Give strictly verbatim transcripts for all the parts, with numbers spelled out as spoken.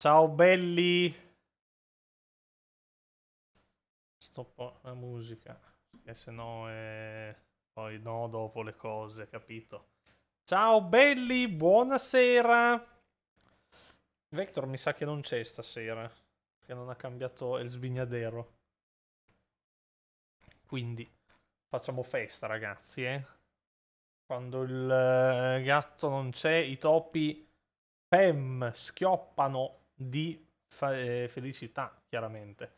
Ciao belli. Stoppo la musica, che se no è... poi no dopo le cose, capito? Ciao belli, buonasera. Vector mi sa che non c'è stasera, che non ha cambiato il svignadero. Quindi facciamo festa, ragazzi, eh? Quando il gatto non c'è, i topi pem schioppano di felicità, chiaramente.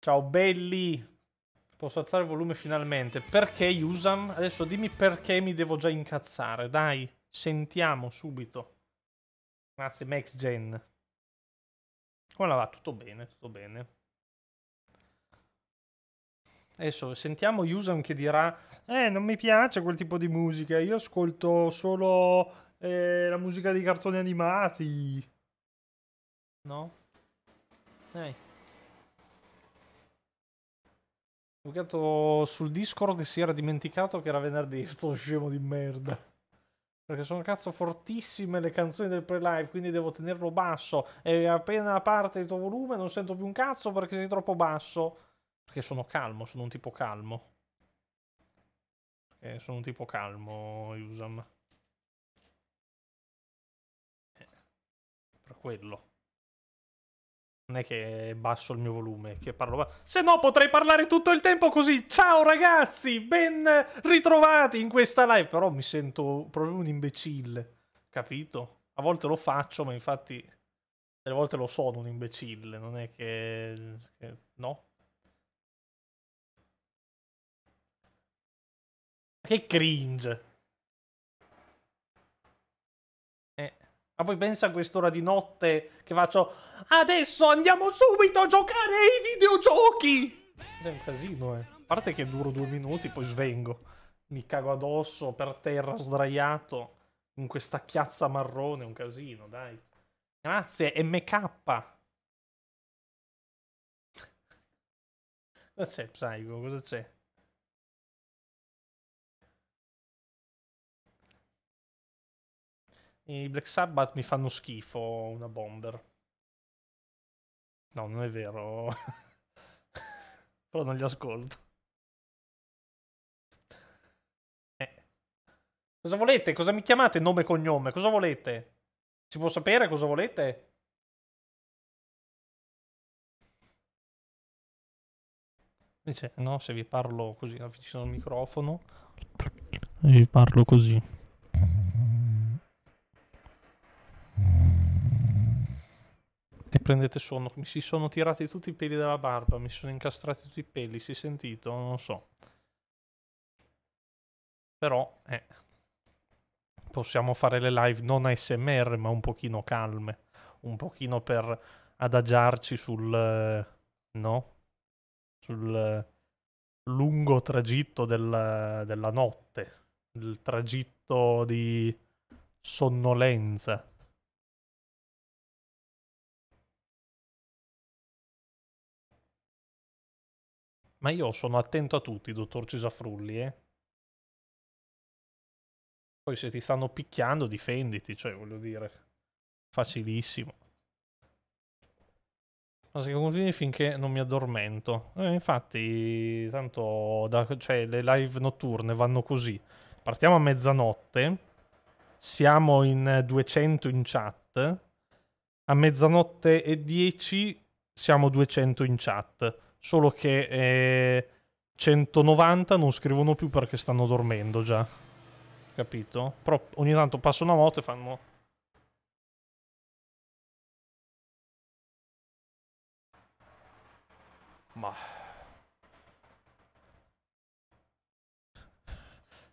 Ciao belli! Posso alzare il volume finalmente? Perché Yusam? Adesso dimmi perché mi devo già incazzare, dai! Sentiamo subito. Grazie, Max Gen. Come la va? Tutto bene, tutto bene. Adesso sentiamo Yusam che dirà: eh, non mi piace quel tipo di musica, io ascolto solo eh, la musica dei cartoni animati. No? Dai. Ho cercato sul Discord e si era dimenticato che era venerdì, sto scemo di merda. Perché sono cazzo fortissime le canzoni del pre-live, quindi devo tenerlo basso. E appena parte il tuo volume non sento più un cazzo perché sei troppo basso. Perché sono calmo, sono un tipo calmo. Perché sono un tipo calmo, Usam. Eh, per quello. Non è che basso il mio volume, che parlo... Se no potrei parlare tutto il tempo così! Ciao ragazzi, ben ritrovati in questa live! Però mi sento proprio un imbecille, capito? A volte lo faccio, ma infatti... delle volte lo sono un imbecille, non è che... che... no? Che cringe. Eh. Ma poi pensa a quest'ora di notte che faccio... Adesso andiamo subito a giocare ai videogiochi! È un casino, eh. A parte che duro due minuti, poi svengo. Mi cago addosso, per terra, sdraiato. In questa chiazza marrone, è un casino, dai. Grazie, M K. Cosa c'è, Psygo? Cosa c'è? I Black Sabbath mi fanno schifo, una bomber. No, non è vero. Però non li ascolto. Eh. Cosa volete? Cosa mi chiamate? Nome e cognome? Cosa volete? Si può sapere cosa volete? Invece, no, se vi parlo così, avvicino il microfono. Vi parlo così. E prendete sonno, mi si sono tirati tutti i peli dalla barba, mi sono incastrati tutti i peli, si è sentito? Non lo so. Però, eh, possiamo fare le live non A S M R, ma un pochino calme, un pochino per adagiarci sul, eh, no? Sul eh, lungo tragitto del, della notte, il tragitto di sonnolenza. Ma io sono attento a tutti, dottor Cesafrulli, eh. Poi se ti stanno picchiando, difenditi, cioè, voglio dire, facilissimo. Ma se continui finché non mi addormento. Eh, infatti, tanto, da, cioè, le live notturne vanno così. Partiamo a mezzanotte, siamo in duecento in chat, a mezzanotte e dieci siamo duecento in chat. Solo che eh, centonovanta non scrivono più perché stanno dormendo già. Capito? Però ogni tanto passa una moto e fanno... Ma...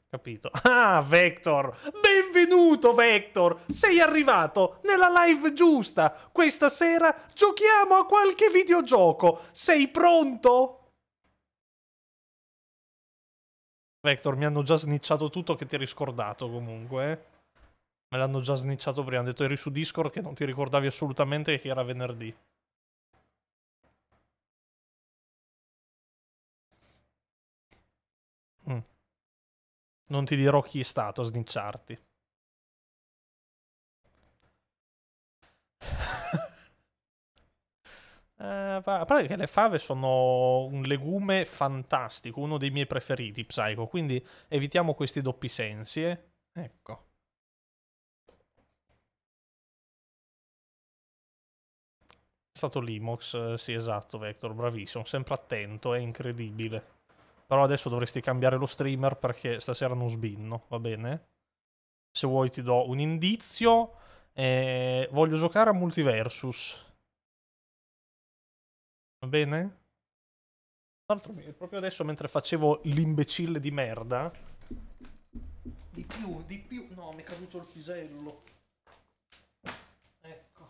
Capito? Ah, Vector! Benvenuto, Vector! Sei arrivato nella live giusta! Questa sera giochiamo a qualche videogioco! Sei pronto? Vector, mi hanno già snicciato tutto che ti eri scordato, comunque. Eh? Me l'hanno già snicciato prima. Hanno detto eri su Discord che non ti ricordavi assolutamente che era venerdì. Mm. Non ti dirò chi è stato a snicciarti. Eh, a parte che le fave sono un legume fantastico, uno dei miei preferiti, Psycho, quindi evitiamo questi doppi sensi, eh? Ecco. È stato Limox, sì, esatto, Vector, bravissimo, sempre attento, è incredibile. Però adesso dovresti cambiare lo streamer perché stasera non sbinno, va bene? Se vuoi ti do un indizio, eh, voglio giocare a Multiversus. Va bene? Tra l'altro, proprio adesso mentre facevo l'imbecille di merda. Di più, di più. No, mi è caduto il pisello. Ecco.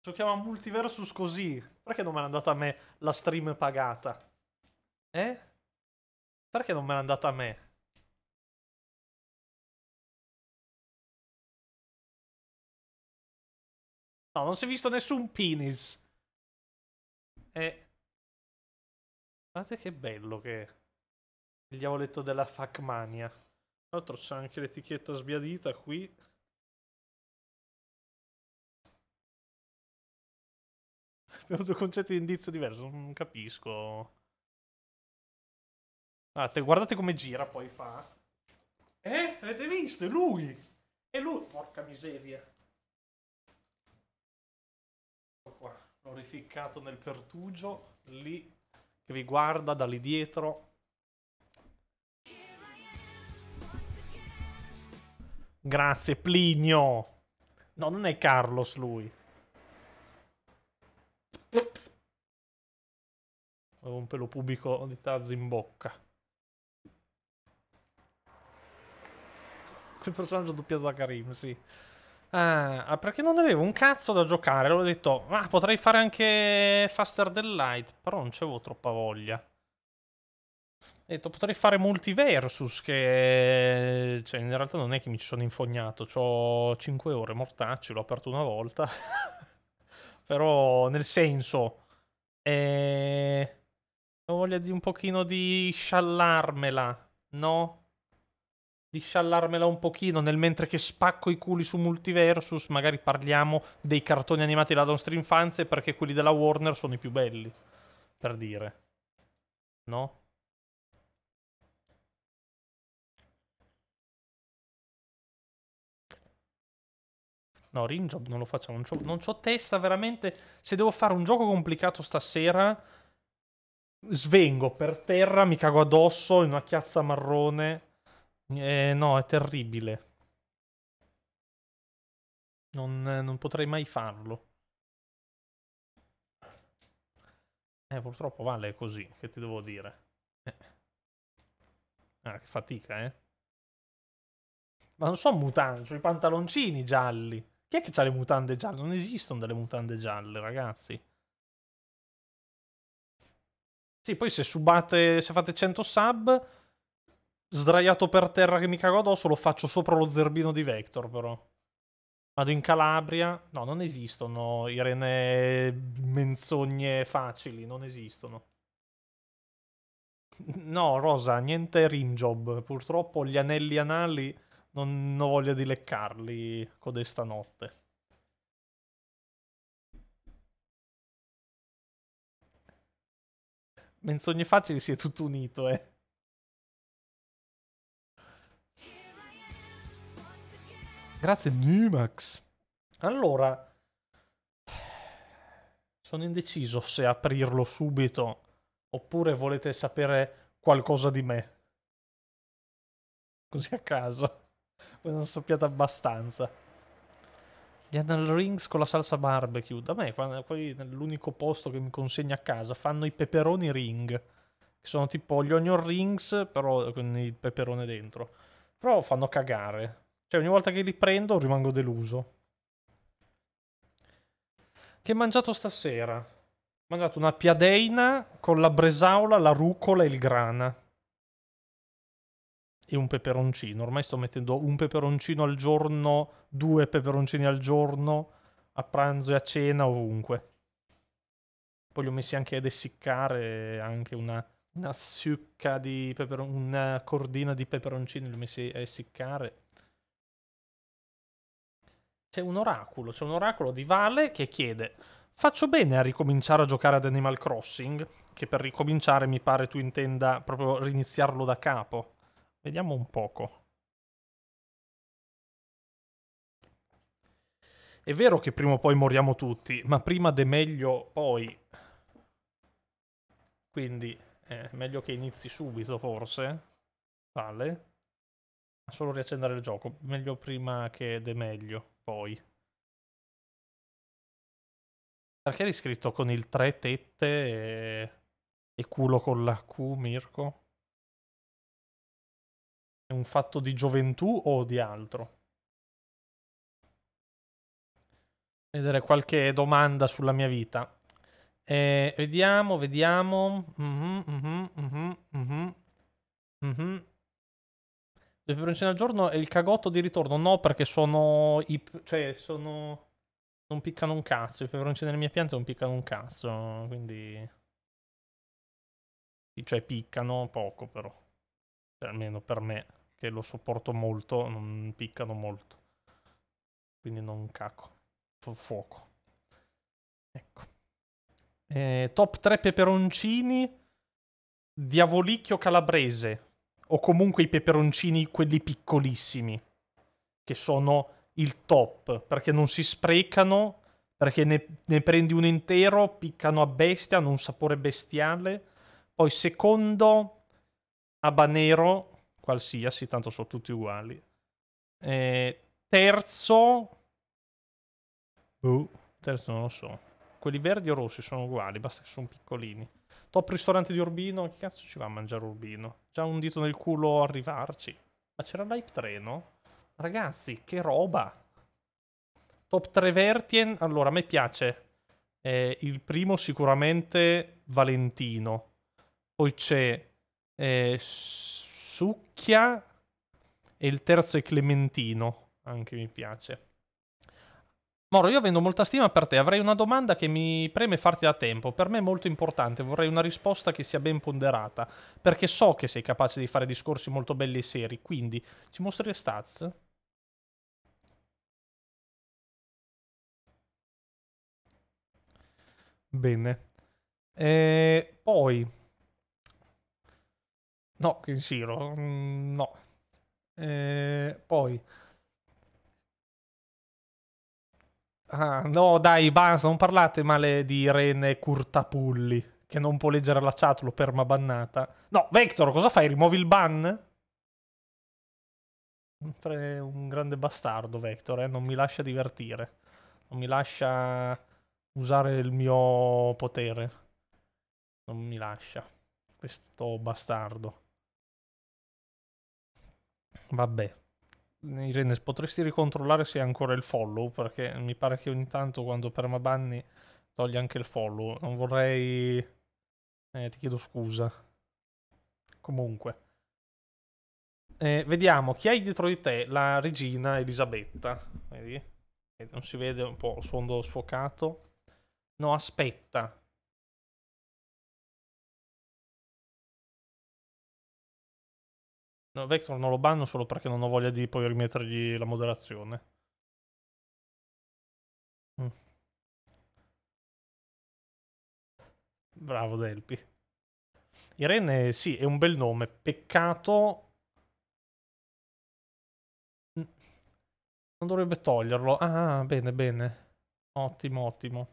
Giochiamo a Multiversus così. Perché non me l'ha andata a me la stream pagata? Eh? Perché non me l'ha andata a me? No, non si è visto nessun penis. E... guardate che bello che è. Il diavoletto della Facmania. Tra l'altro c'è anche l'etichetta sbiadita qui. Abbiamo due concetti di indizio diversi, non capisco. Ah, te, guardate come gira poi fa. Eh? Avete visto? È lui! È lui! Porca miseria. Qua, l'ho rificcato nel pertugio lì che vi guarda da lì dietro. Grazie Plinio. No, non è Carlos lui. Avevo un pelo pubico di Tazzi in bocca. Quel personaggio doppiato da Karim, sì. Ah, perché non avevo un cazzo da giocare, l'ho detto, ma ah, potrei fare anche Faster than Light, però non c'avevo troppa voglia. Ho detto, potrei fare Multiversus, che cioè, in realtà non è che mi ci sono infognato, c'ho cinque ore, mortacci, l'ho aperto una volta. Però, nel senso, eh... ho voglia di un pochino di sciallarmela, no? Di sciallarmela un pochino, nel mentre che spacco i culi su Multiversus, magari parliamo dei cartoni animati della nostra infanzia, perché quelli della Warner sono i più belli, per dire. No? No, Ring Job non lo facciamo, non c'ho testa veramente. Se devo fare un gioco complicato stasera, svengo per terra, mi cago addosso in una chiazza marrone. Eh, no, è terribile. Non, eh, non potrei mai farlo. Eh, purtroppo vale così, che ti devo dire. Eh. Ah, che fatica, eh. Ma non so mutande, sono i pantaloncini gialli. Chi è che c'ha le mutande gialle? Non esistono delle mutande gialle, ragazzi. Sì, poi se subate, se fate cento sub... sdraiato per terra che mi cago addosso, lo faccio sopra lo zerbino di Vector, però. Vado in Calabria. No, non esistono, Irene, menzogne facili, non esistono. No, Rosa, niente rimjob. Purtroppo gli anelli anali non ho voglia di leccarli codesta notte. Menzogne facili si è tutto unito, eh. Grazie Limox. Allora, sono indeciso se aprirlo subito oppure volete sapere qualcosa di me. Così a caso. Voi non sappiate abbastanza. Gli anal rings con la salsa barbecue. Da me, poi l'unico posto che mi consegna a casa, fanno i peperoni ring. Che sono tipo gli onion rings, però con il peperone dentro. Però fanno cagare. Cioè, ogni volta che li prendo rimango deluso. Che hai mangiato stasera? Ho mangiato una piadeina con la bresaola, la rucola e il grana. E un peperoncino. Ormai sto mettendo un peperoncino al giorno, due peperoncini al giorno, a pranzo e a cena, ovunque. Poi li ho messi anche ad essiccare, anche una, una succa di peperon... una cordina di peperoncini li ho messi a essiccare. C'è un oracolo, c'è un oracolo di Vale che chiede: faccio bene a ricominciare a giocare ad Animal Crossing? Che per ricominciare mi pare tu intenda proprio riniziarlo da capo. Vediamo un poco. È vero che prima o poi moriamo tutti, ma prima de meglio poi. Quindi eh, meglio che inizi subito, forse. Vale. Solo riaccendere il gioco. Meglio prima che de meglio poi. Perché eri scritto con il tre tette e, e culo con la Q, Mirko? È un fatto di gioventù o di altro? Vedere qualche domanda sulla mia vita. Eh, vediamo, vediamo. Mm-hmm, mm-hmm, mm-hmm, mm-hmm. Mm-hmm. Le peperoncine al giorno e il cagotto di ritorno? No, perché sono... cioè, sono... non piccano un cazzo, i peperoncini delle mie piante non piccano un cazzo, quindi... Cioè, piccano poco, però. Cioè, almeno per me, che lo sopporto molto, non piccano molto. Quindi non cacco. Fuoco. Ecco. Eh, top tre peperoncini diavolicchio calabrese, o comunque i peperoncini, quelli piccolissimi, che sono... il top, perché non si sprecano, perché ne, ne prendi un intero, piccano a bestia, hanno un sapore bestiale. Poi secondo, habanero, qualsiasi, tanto sono tutti uguali. E terzo, uh, terzo non lo so, quelli verdi o rossi sono uguali, basta che sono piccolini. Top ristorante di Urbino, che cazzo ci va a mangiare Urbino? Già un dito nel culo arrivarci. Ma c'era l'hype tre, no? Ragazzi, che roba! Top tre Vertien. Allora, a me piace. Eh, il primo sicuramente Valentino. Poi c'è eh, Succhia. E il terzo è Clementino. Anche mi piace. Moro, io avendo molta stima per te, avrei una domanda che mi preme farti da tempo. Per me è molto importante, vorrei una risposta che sia ben ponderata, perché so che sei capace di fare discorsi molto belli e seri, quindi ci mostri le stats? Bene. E poi... No, che giro. No. E poi... Ah, no, dai, basta, non parlate male di Irene Curtapulli, che non può leggere la chat, l'ho permabannata. No, Vector, cosa fai? Rimuovi il ban? Sempre un grande bastardo, Vector, eh? Non mi lascia divertire. Non mi lascia usare il mio potere. Non mi lascia. Questo bastardo. Vabbè. Irene, potresti ricontrollare se è ancora il follow, perché mi pare che ogni tanto quando permabanni toglie anche il follow. Non vorrei... Eh, ti chiedo scusa. Comunque. Eh, vediamo, chi hai dietro di te? La regina Elisabetta. Vedi? Eh, non si vede, un po' sfondo sfocato. No, aspetta. No, Vector non lo banno solo perché non ho voglia di poi rimettergli la moderazione. Mm. Bravo Delpi. Irene, sì, è un bel nome. Peccato... Non dovrebbe toglierlo. Ah, bene, bene. Ottimo, ottimo.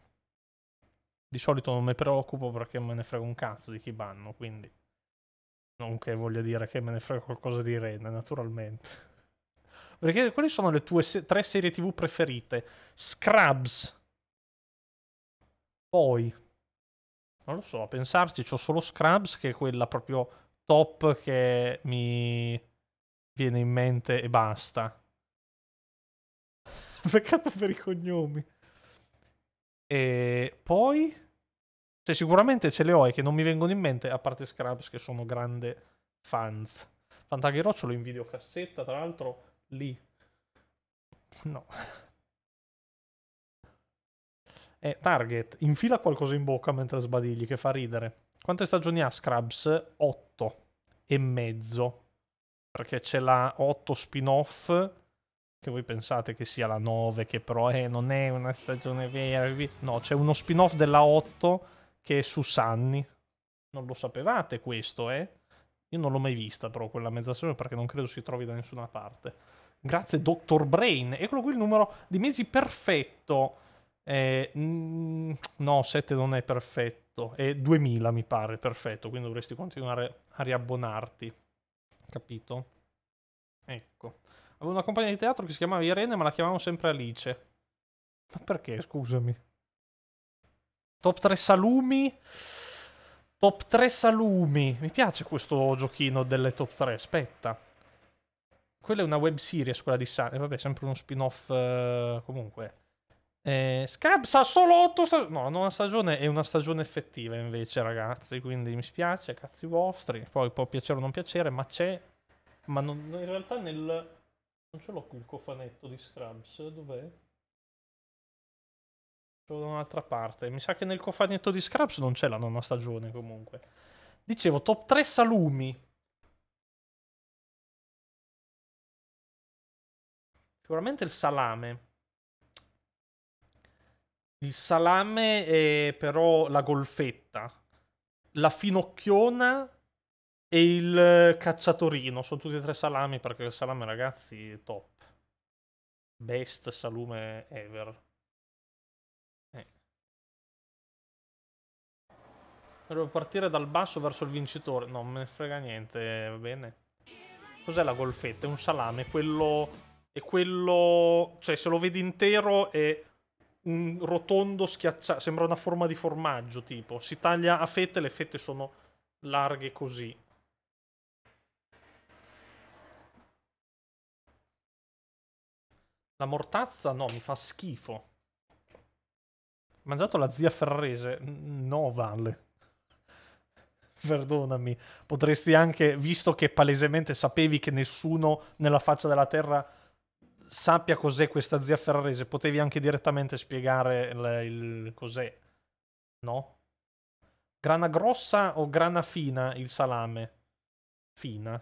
Di solito non mi preoccupo perché me ne frega un cazzo di chi banno, quindi... Non che voglia dire che me ne frega qualcosa di Irene, naturalmente. Perché quali sono le tue se tre serie tv preferite? Scrubs. Poi, non lo so, a pensarci, c'ho solo Scrubs, che è quella proprio top che mi viene in mente e basta. Peccato per i cognomi. E poi... Cioè, sicuramente ce le ho e che non mi vengono in mente, a parte Scrubs, che sono grande fans. Fantaghirocciolo in videocassetta, tra l'altro, lì. No. Eh, Target, infila qualcosa in bocca mentre sbadigli, che fa ridere. Quante stagioni ha Scrubs? otto e mezzo. Perché ce l'ha otto spin-off, che voi pensate che sia la nove, che però eh, non è una stagione vera. No, c'è uno spin-off della otto che è su Sunny. Non lo sapevate questo, eh? Io non l'ho mai vista però quella mezza stagione, perché non credo si trovi da nessuna parte. Grazie Dottor Brain. Eccolo qui il numero di mesi perfetto. Eh, mh, no, sette non è perfetto. È duemila mi pare perfetto, quindi dovresti continuare a riabbonarti. Capito? Ecco. Avevo una compagna di teatro che si chiamava Irene, ma la chiamavano sempre Alice. Ma perché, scusami? Top tre salumi. Top tre salumi. Mi piace questo giochino delle top tre. Aspetta. Quella è una web series, quella di San... Eh, vabbè, sempre uno spin-off eh, comunque. Eh, Scrubs ha solo otto stagioni. No, la nuova stagione è una stagione effettiva invece, ragazzi. Quindi mi spiace, cazzi vostri. Poi può piacere o non piacere, ma c'è... Ma non... in realtà nel... Non ce l'ho qui il cofanetto di Scrubs, dov'è? Ce l'ho da un'altra parte. Mi sa che nel cofanetto di Scrubs non c'è la nona stagione comunque. Dicevo, top tre salumi. Sicuramente il salame. Il salame è però la golfetta. La finocchiona... E il cacciatorino, sono tutti e tre salami, perché il salame, ragazzi, è top. Best salume ever. Eh. Devo partire dal basso verso il vincitore. No, non me ne frega niente, va bene. Cos'è la golfetta? È un salame, quello... È quello... Cioè, se lo vedi intero è un rotondo schiacciato. Sembra una forma di formaggio, tipo. Si taglia a fette, le fette sono larghe così. La mortazza no, mi fa schifo. Ho mangiato la zia ferrarese? No, Vale. Perdonami. Potresti anche, visto che palesemente sapevi che nessuno nella faccia della terra sappia cos'è questa zia ferrarese, potevi anche direttamente spiegare il, il cos'è. No? Grana grossa o grana fina il salame? Fina.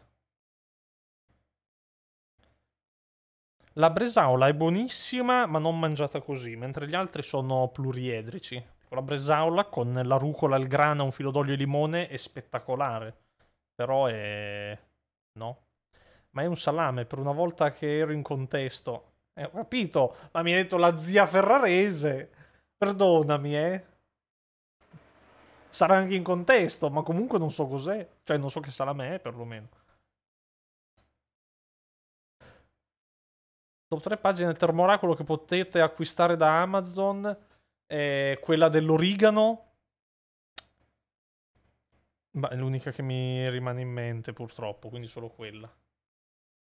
La bresaola è buonissima, ma non mangiata così, mentre gli altri sono pluriedrici. La bresaola con la rucola, il grana, un filo d'olio e limone è spettacolare. Però è... no. Ma è un salame, per una volta che ero in contesto. Eh, ho capito, ma mi ha detto la zia ferrarese. Perdonami, eh. Sarà anche in contesto, ma comunque non so cos'è. Cioè, non so che salame è, perlomeno. Tre pagine termoracolo che potete acquistare da Amazon, eh, quella dell'origano, ma è l'unica che mi rimane in mente purtroppo, quindi solo quella.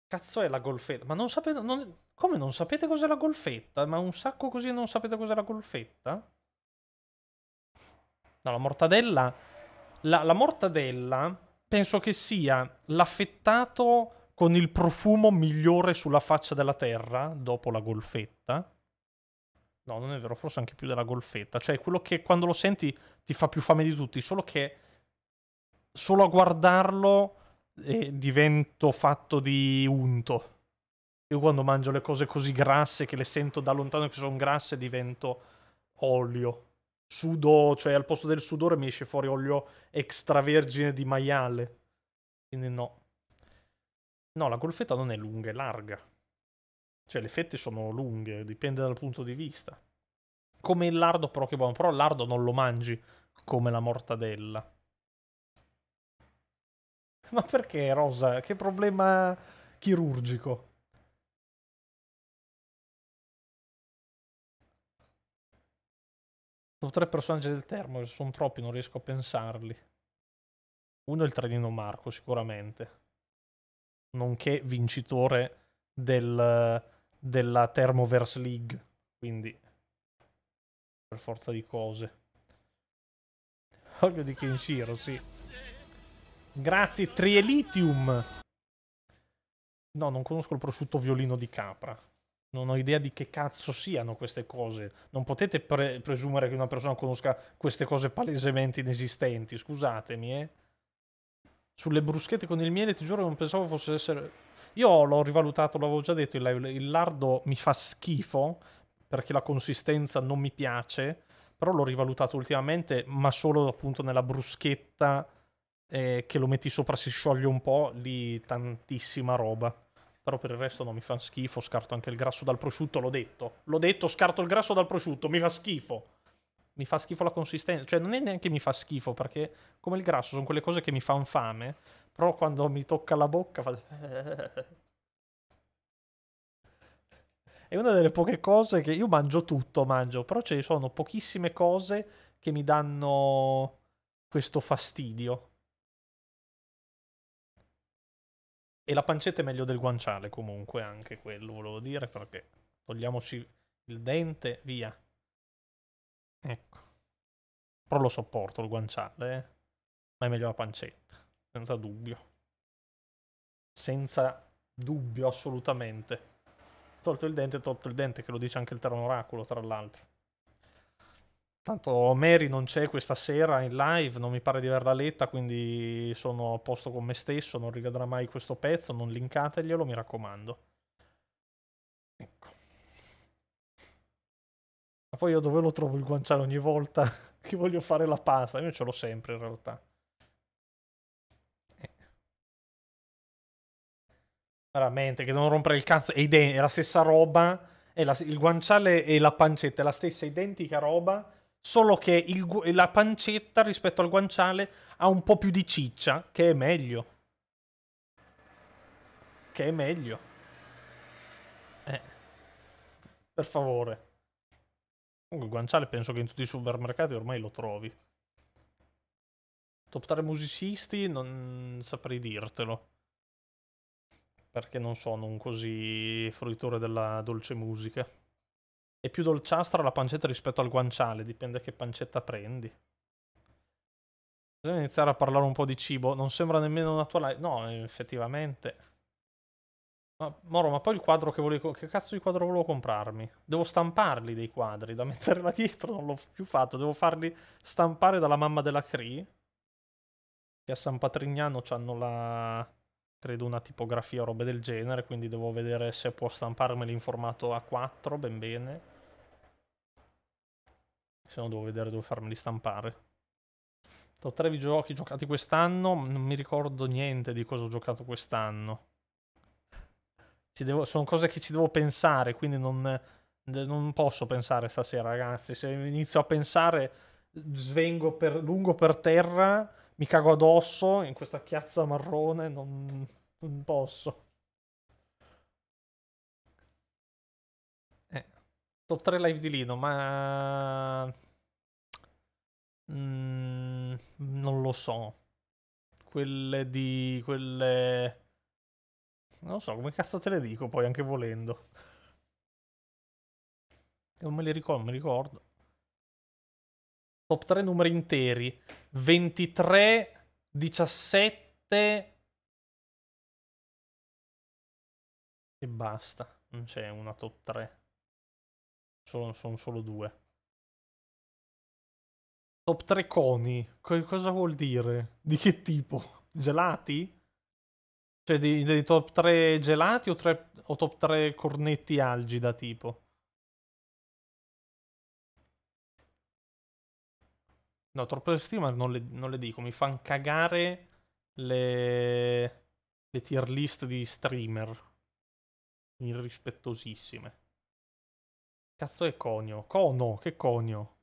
Cazzo è la golfetta? Ma non sapete, non, come non sapete cos'è la golfetta? Ma un sacco così non sapete cos'è la golfetta? No, la mortadella, la, la mortadella penso che sia l'affettato con il profumo migliore sulla faccia della terra, dopo la golfetta. No, non è vero, forse anche più della golfetta. Cioè, quello che quando lo senti ti fa più fame di tutti, solo che solo a guardarlo eh, divento fatto di unto. Io quando mangio le cose così grasse, che le sento da lontano che sono grasse, divento olio. Sudo, cioè al posto del sudore mi esce fuori olio extravergine di maiale. Quindi no. No, la golfetta non è lunga, è larga. Cioè, le fette sono lunghe, dipende dal punto di vista. Come il lardo, però, che buono. Però il lardo non lo mangi come la mortadella. Ma perché, Rosa? Che problema chirurgico? Sono tre personaggi del termo, sono troppi, non riesco a pensarli. Uno è il trenino Marco, sicuramente. Nonché vincitore del, della Thermoverse League, quindi per forza di cose. Olio di Kenshiro, sì. Grazie Trielitium. No, non conosco il prosciutto violino di capra. Non ho idea di che cazzo siano queste cose. Non potete pre presumere che una persona conosca queste cose palesemente inesistenti. Scusatemi, eh. Sulle bruschette con il miele, ti giuro, non pensavo fosse essere... Io l'ho rivalutato, l'avevo già detto, il lardo mi fa schifo perché la consistenza non mi piace, però l'ho rivalutato ultimamente, ma solo appunto nella bruschetta eh, che lo metti sopra, si scioglie un po', lì tantissima roba. Però per il resto no, mi fa schifo, scarto anche il grasso dal prosciutto, l'ho detto. L'ho detto, scarto il grasso dal prosciutto, mi fa schifo. Mi fa schifo la consistenza, cioè non è neanche mi fa schifo, perché come il grasso sono quelle cose che mi fanno fame, però quando mi tocca la bocca fa... È una delle poche cose che... Io mangio tutto, mangio, però ci sono pochissime cose che mi danno questo fastidio. E la pancetta è meglio del guanciale, comunque, anche quello volevo dire, perché togliamoci il dente, via. Ecco. Però lo sopporto, il guanciale, eh? Ma è meglio la pancetta, senza dubbio. Senza dubbio, assolutamente. Tolto il dente, tolto il dente, che lo dice anche il Terno Oracolo, tra l'altro. Tanto Mary non c'è questa sera in live, non mi pare di averla letta, quindi sono a posto con me stesso, non rivedrà mai questo pezzo, non linkateglielo, mi raccomando. Ecco. Ma poi io dove lo trovo il guanciale ogni volta che voglio fare la pasta? Io ce l'ho sempre in realtà. Veramente, che devono rompere il cazzo. E i denti, è la stessa roba. È la, il guanciale e la pancetta è la stessa identica roba, solo che il, la pancetta rispetto al guanciale ha un po' più di ciccia, che è meglio. Che è meglio. Eh. Per favore. Comunque il guanciale penso che in tutti i supermercati ormai lo trovi. Top tre musicisti, non saprei dirtelo. Perché non sono un così fruitore della dolce musica. È più dolciastra la pancetta rispetto al guanciale, dipende che pancetta prendi. Bisogna iniziare a parlare un po' di cibo, non sembra nemmeno una tua live. No, effettivamente. Ma, Moro, ma poi il quadro che volevo... Che cazzo di quadro volevo comprarmi? Devo stamparli dei quadri, da mettere là dietro, non l'ho più fatto. Devo farli stampare dalla mamma della Cree, che a San Patrignano c'hanno la... credo una tipografia o roba del genere, quindi devo vedere se può stamparmeli in formato A quattro, ben bene. Se no devo vedere dove farmeli stampare. Ho tre videogiochi giocati quest'anno, non mi ricordo niente di cosa ho giocato quest'anno. Sono cose che ci devo pensare, quindi non, non posso pensare stasera, ragazzi. Se inizio a pensare svengo per, lungo per terra... Mi cago addosso in questa chiazza marrone, non, non posso. Eh. Top tre live di Lino, ma... Mm, non lo so. Quelle di... quelle... Non lo so, come cazzo te le dico poi, anche volendo. Non me le ricordo, non mi ricordo. Top tre numeri interi, ventitré, diciassette e basta, non c'è una top tre, sono, sono solo due. Top tre coni, Co cosa vuol dire? Di che tipo? Gelati? Cioè dei, dei top tre gelati o, tre, o top tre cornetti algida tipo? No, troppe streamer non le, non le dico, mi fanno cagare le, le tier list di streamer. Irrispettosissime. Cazzo è conio? Cono, che conio?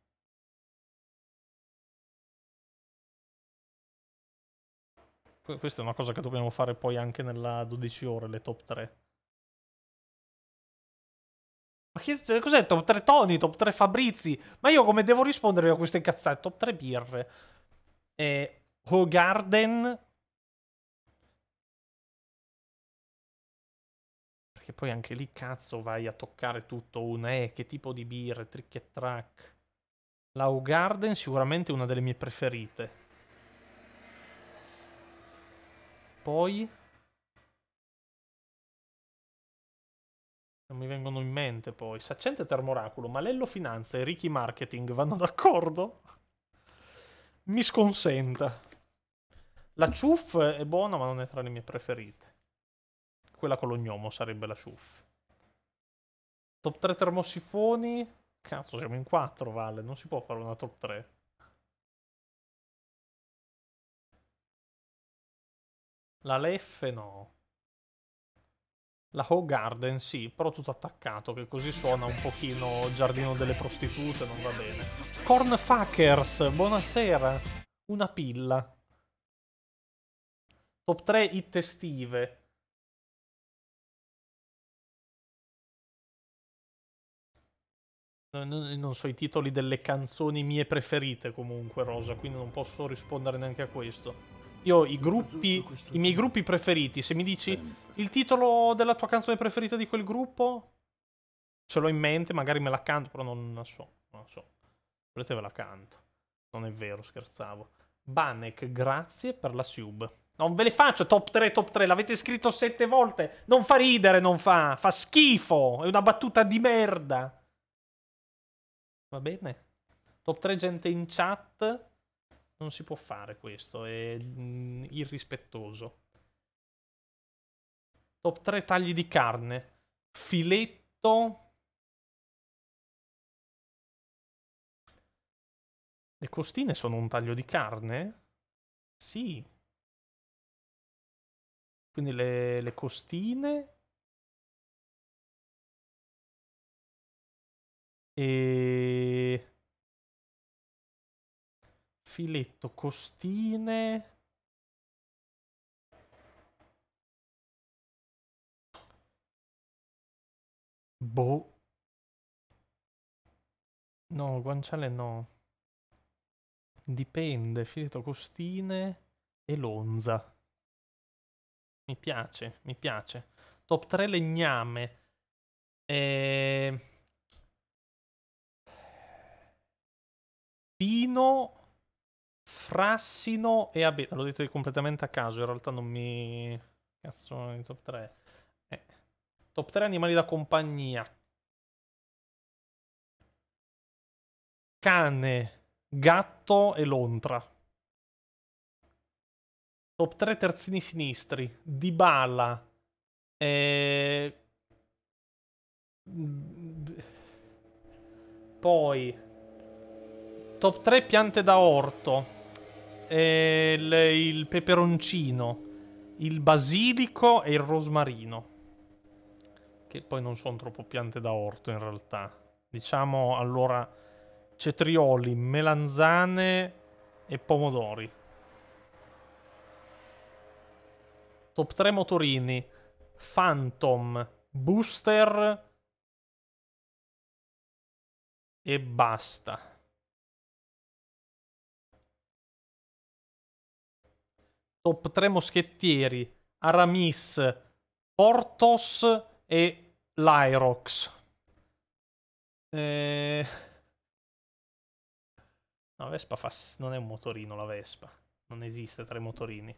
Questa è una cosa che dobbiamo fare poi anche nella dodici ore, le top tre. Ma cos'è? Top tre Tony, top tre Fabrizi? Ma io come devo rispondere a queste cazzate? Top tre birre. Eh, Hoegaarden. Perché poi anche lì cazzo vai a toccare tutto una. Eh, che tipo di birre, trick e track. La Hoegaarden sicuramente è una delle mie preferite. Poi... non mi vengono in mente poi. Saccente Termoracolo, Malello Finanza e Ricky Marketing vanno d'accordo? Mi sconsenta. La Ciuf è buona ma non è tra le mie preferite. quella con lo gnomo sarebbe la Ciuf. Top tre termosifoni. Cazzo, siamo in quattro, Vale. Non si può fare una top tre. La Leffe no. La Hoegaarden sì, però tutto attaccato, che così suona un pochino giardino delle prostitute, non va bene. Cornfuckers, buonasera. Una pilla. Top tre hit estive. Non so i titoli delle canzoni mie preferite comunque, Rosa, quindi non posso rispondere neanche a questo. Io i gruppi, i miei gruppi preferiti, se mi dici il titolo della tua canzone preferita di quel gruppo, ce l'ho in mente, magari me la canto, però non la so, non la so. Volete ve la canto. Non è vero, scherzavo. Banek, grazie per la sub. Non ve le faccio top tre, top tre, l'avete scritto sette volte. Non fa ridere, non fa, fa schifo, è una battuta di merda. Va bene? Top tre gente in chat. Non si può fare questo, è irrispettoso. Top tre tagli di carne. Filetto. Le costine sono un taglio di carne? Sì. Quindi le, le costine. E... filetto, costine. Boh. No, guanciale no. Dipende, filetto, costine e lonza. Mi piace, mi piace. Top tre legname. E... pino... frassino e abete. L'ho detto completamente a caso, in realtà non mi... Cazzo, i top tre. Eh. Top tre animali da compagnia. Cane, gatto e lontra. Top tre terzini sinistri. Dybala. E... poi... top tre piante da orto. E il, il peperoncino, il basilico e il rosmarino, che poi non sono troppo piante da orto in realtà. Diciamo allora cetrioli, melanzane e pomodori. Top tre motorini. Phantom, Booster e basta. Top tre moschettieri. Aramis, Portos e Lyrox. E... no, la Vespa fa... non è un motorino la Vespa. Non esiste tre motorini.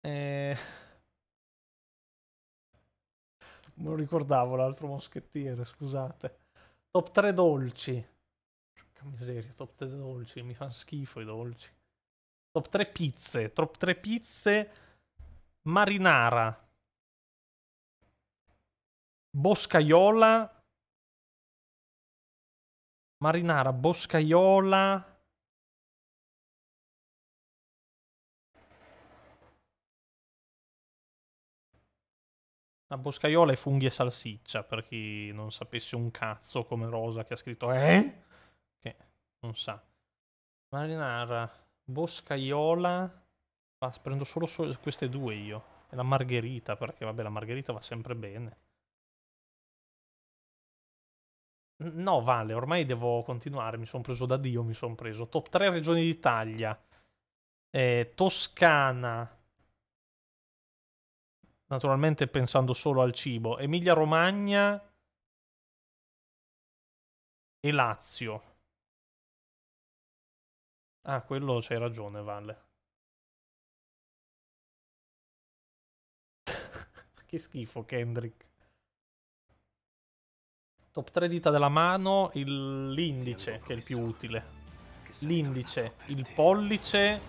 E... non ricordavo l'altro moschettiere, scusate. Top tre dolci. Porca miseria, top tre dolci. Mi fanno schifo i dolci. Top tre pizze, top tre pizze, marinara, boscaiola, marinara, boscaiola, la boscaiola è funghi e salsiccia, per chi non sapesse un cazzo come Rosa che ha scritto eh? Che non sa. Marinara... boscaiola. Ah, prendo solo so queste due io. E la margherita, perché vabbè, la margherita va sempre bene. No, Vale, ormai devo continuare. Mi sono preso da Dio, mi sono preso. Top tre regioni d'Italia. Eh, Toscana. Naturalmente pensando solo al cibo. Emilia-Romagna. E Lazio. Ah, quello c'hai ragione, Valle. Che schifo, Kendrick. Top tre dita della mano, l'indice, che è il più utile. L'indice, il pollice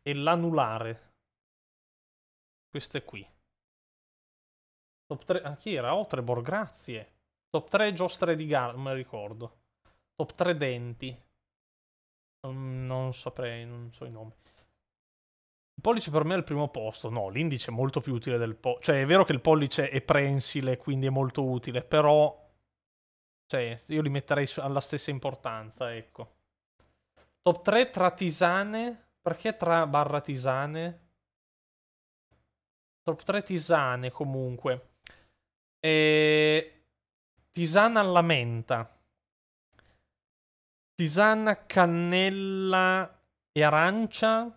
e l'anulare. Queste qui. Top tre, ah, chi era? Oh, Trebor, grazie. Top tre giostre di gara, non me lo ricordo. Top tre denti. Non, non saprei, non so i nomi. Il pollice per me è il primo posto. No, l'indice è molto più utile del pollice. Cioè, è vero che il pollice è prensile, quindi è molto utile, però... Cioè, io li metterei alla stessa importanza, ecco. Top tre tra tisane. Perché tra barra tisane? Top tre tisane, comunque. E... Tisana alla menta. Tisana, cannella e arancia.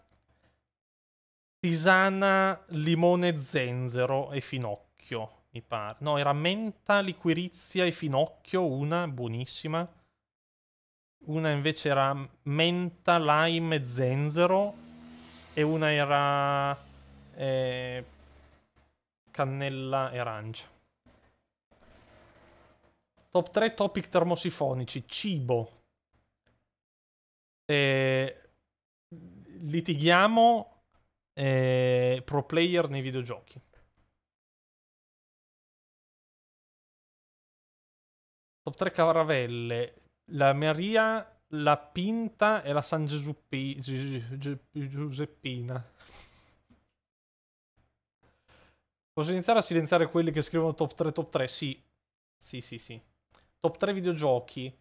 Tisana, limone, zenzero e finocchio, mi pare. No, era menta, liquirizia e finocchio, una, buonissima. Una invece era menta, lime e zenzero. E una era... Eh, cannella e arancia. Top tre topic termosifonici. Cibo. Eh, litighiamo... Eh, pro player nei videogiochi. Top tre caravelle. La Maria, la Pinta e la San Giuseppe, Giuseppina. Posso iniziare a silenziare quelli che scrivono top tre, top tre? Sì. Sì, sì, sì. Top tre videogiochi.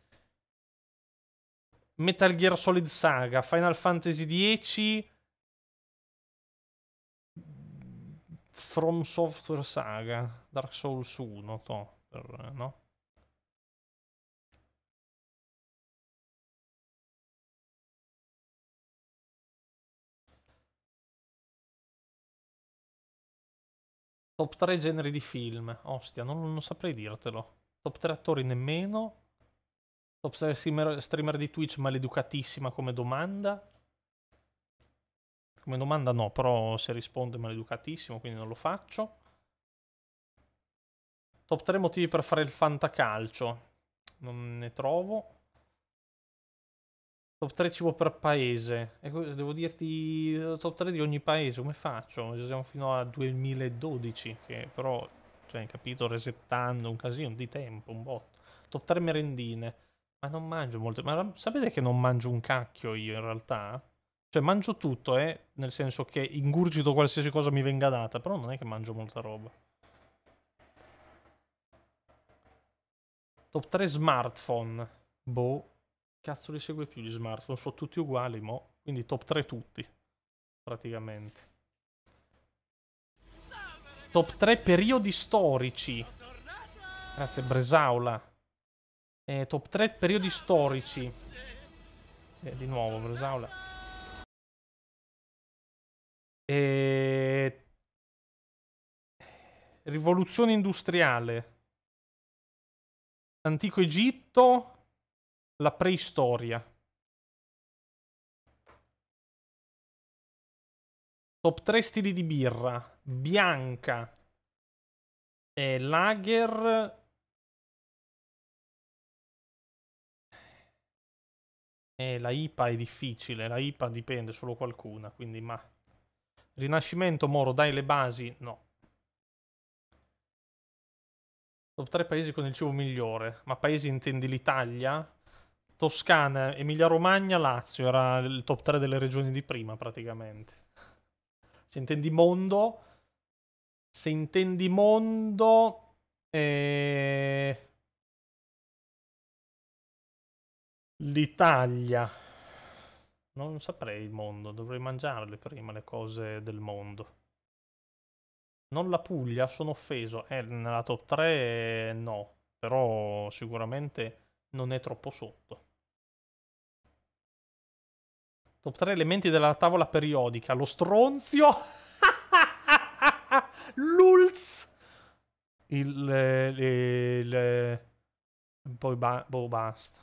Metal Gear Solid Saga, Final Fantasy dieci... From Software Saga, Dark Souls uno, to, per, no? Top tre generi di film, ostia, non, non saprei dirtelo. Top tre attori nemmeno. Top tre streamer, streamer di Twitch, maleducatissima come domanda. Come domanda no, però se risponde è maleducatissimo, quindi non lo faccio. Top tre motivi per fare il fantacalcio. Non ne trovo. Top tre cibo per paese. Ecco, devo dirti top tre di ogni paese, come faccio? Siamo fino a duemiladodici, che però, cioè, capito, resettando un casino di tempo, un botto. Top tre merendine. Ma non mangio molte. Ma sapete che non mangio un cacchio io in realtà? Cioè, mangio tutto, eh, nel senso che ingurgito qualsiasi cosa mi venga data, però non è che mangio molta roba. Top tre smartphone. Boh, cazzo li segue più gli smartphone, sono tutti uguali, mo. Quindi top tre tutti, praticamente. Top tre periodi storici. Grazie, Bresaula. Eh, top tre periodi storici. Eh, di nuovo, Bresaula. E... Rivoluzione industriale, l'antico Egitto, la preistoria. Top tre stili di birra: bianca, e lager e la I P A. È difficile, la I P A dipende solo qualcuna, quindi ma... Rinascimento, Moro, dai le basi? No. Top tre paesi con il cibo migliore. Ma paesi intendi l'Italia? Toscana, Emilia-Romagna, Lazio. Era il top tre delle regioni di prima, praticamente. Se intendi mondo... Se intendi mondo... Eh... L'Italia... Non saprei il mondo, dovrei mangiarle prima le cose del mondo. Non la Puglia, sono offeso. Eh, nella top tre no, però sicuramente non è troppo sotto. Top tre elementi della tavola periodica. Lo stronzio, l'ulz, il, il, il... Poi ba- boh, basta.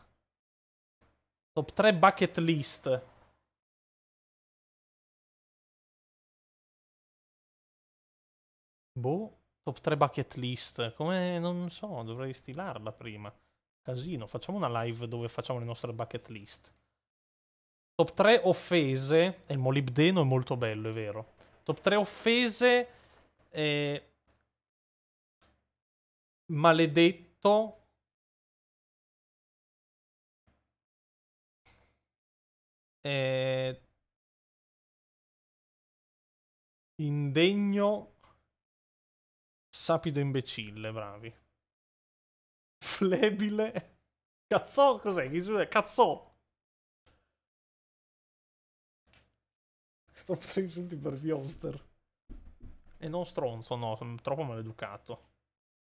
Top tre bucket list. Boh, top tre bucket list. Come, non so, dovrei stilarla prima. Casino, facciamo una live dove facciamo le nostre bucket list. Top tre offese. E il molibdeno è molto bello, è vero. Top tre offese è maledetto. È indegno, sapido, imbecille, bravi. Flebile. Cazzò, cos'è? Cazzò. Top tre insulti per Fioster. E non stronzo, no, sono troppo maleducato.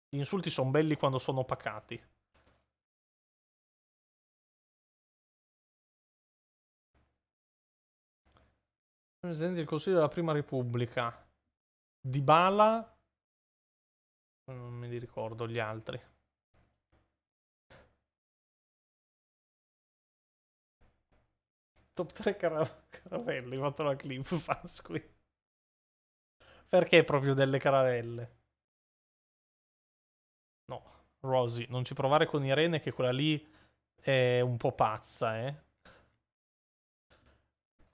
Gli insulti sono belli quando sono pacati. Presidente del Consiglio della Prima Repubblica. Dybala. Non mi ricordo gli altri. Top tre cara caravelli, ho fatto la clip, Fasqui. Perché proprio delle caravelle? No, Rosy, non ci provare con Irene che quella lì è un po' pazza, eh.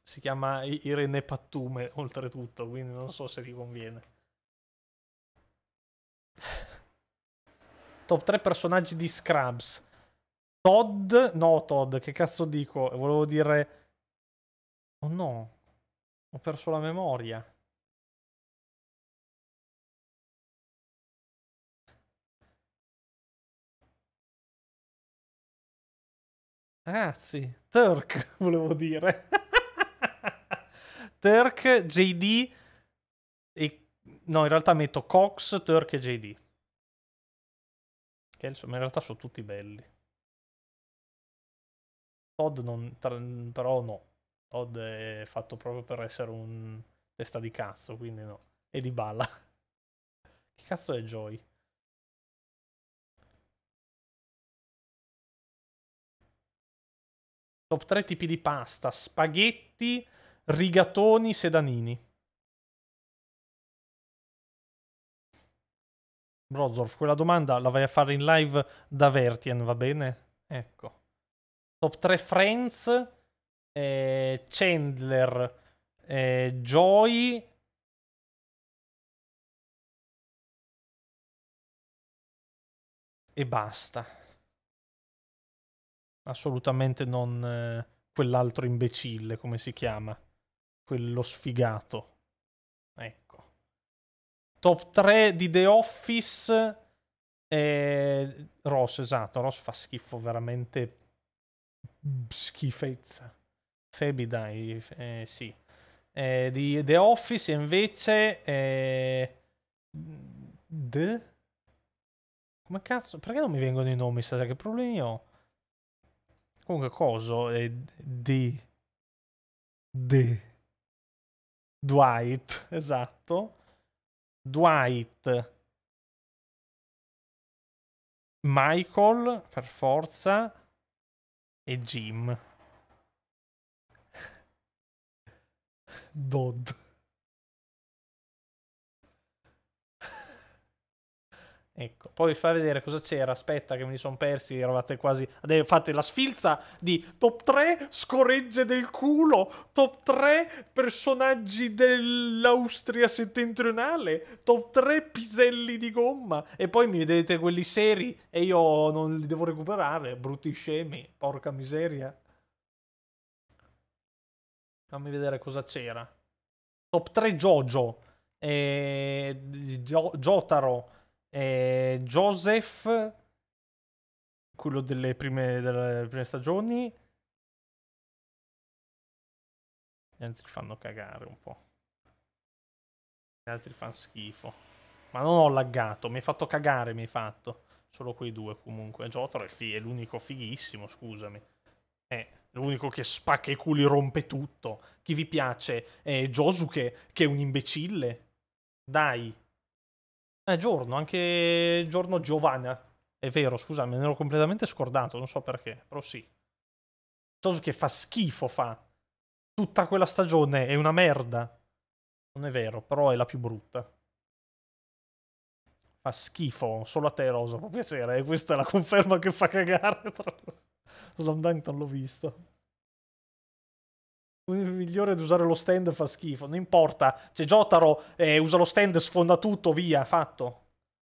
Si chiama Irene Pattume, oltretutto, quindi non so se ti conviene. Top tre personaggi di Scrubs. Todd, no Todd, che cazzo dico? Volevo dire... Oh no, ho perso la memoria. Ragazzi, Turk, volevo dire. Turk, J D e... no, in realtà metto Cox, Turk e J D. Che insomma, in realtà sono tutti belli. Todd non... però no. Todd è fatto proprio per essere un testa di cazzo, quindi no. E di balla. Che cazzo è Joy? Top tre tipi di pasta. Spaghetti... rigatoni, sedanini. Brozorf, quella domanda la vai a fare in live da Vertien, va bene? Ecco. Top tre Friends, eh, Chandler, eh, Joy. E basta. Assolutamente non eh, quell'altro imbecille, come si chiama? Quello sfigato. Ecco. Top tre di The Office. Eh, Ross, esatto. Ross fa schifo, veramente schifezza. Phoebe, dai. Eh, sì. Eh, di The Office invece... Eh, de? Come cazzo? Perché non mi vengono i nomi? Sai che problemi ho? Comunque, coso? Eh, di... De... Dwight, esatto. Dwight. Michael, per forza. E Jim. Dodd. Ecco, poi vi fa vedere cosa c'era. Aspetta che me li sono persi, eravate quasi... Fate la sfilza di top tre scoregge del culo, top tre personaggi dell'Austria settentrionale, top tre piselli di gomma. E poi mi vedete quelli seri e io non li devo recuperare. Brutti scemi, porca miseria. Fammi vedere cosa c'era. Top tre Jojo. E... Gio Jotaro. E Joseph, quello delle prime, delle prime stagioni. Gli altri fanno cagare un po'. Gli altri fanno schifo. Ma non ho laggato, mi hai fatto cagare, mi hai fatto. Solo quei due comunque. Jotaro è, è l'unico fighissimo, scusami. È l'unico che spacca i culi, rompe tutto. Chi vi piace? È Josuke, che è un imbecille. Dai. Eh, giorno, anche giorno Giovanna. È vero, scusami, me ne ero completamente scordato, non so perché, però sì. Josuke fa schifo, fa. Tutta quella stagione è una merda. Non è vero, però è la più brutta. Fa schifo, solo a te, Rosa, può piacere, eh? Questa è la conferma che fa cagare. Slam Dunk non l'ho visto. migliore di usare lo stand fa schifo, non importa. C'è Jotaro, eh, usa lo stand, sfonda tutto, via, fatto.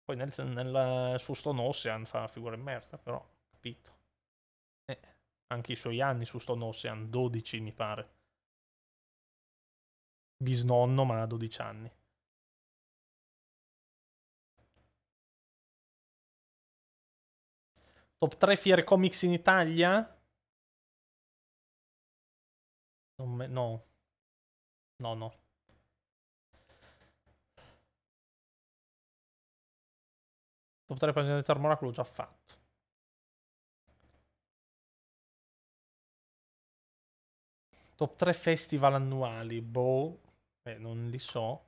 Poi nel, nel su Stone Ocean fa una figura di merda, però, capito. Eh, anche i suoi anni su Stone Ocean, dodici mi pare. Bisnonno, ma ha dodici anni. Top tre fiere comics in Italia? Non me, no. No, no. Top tre pagine di Termoraco l'ho già fatto. Top tre festival annuali, boh. Eh, non li so.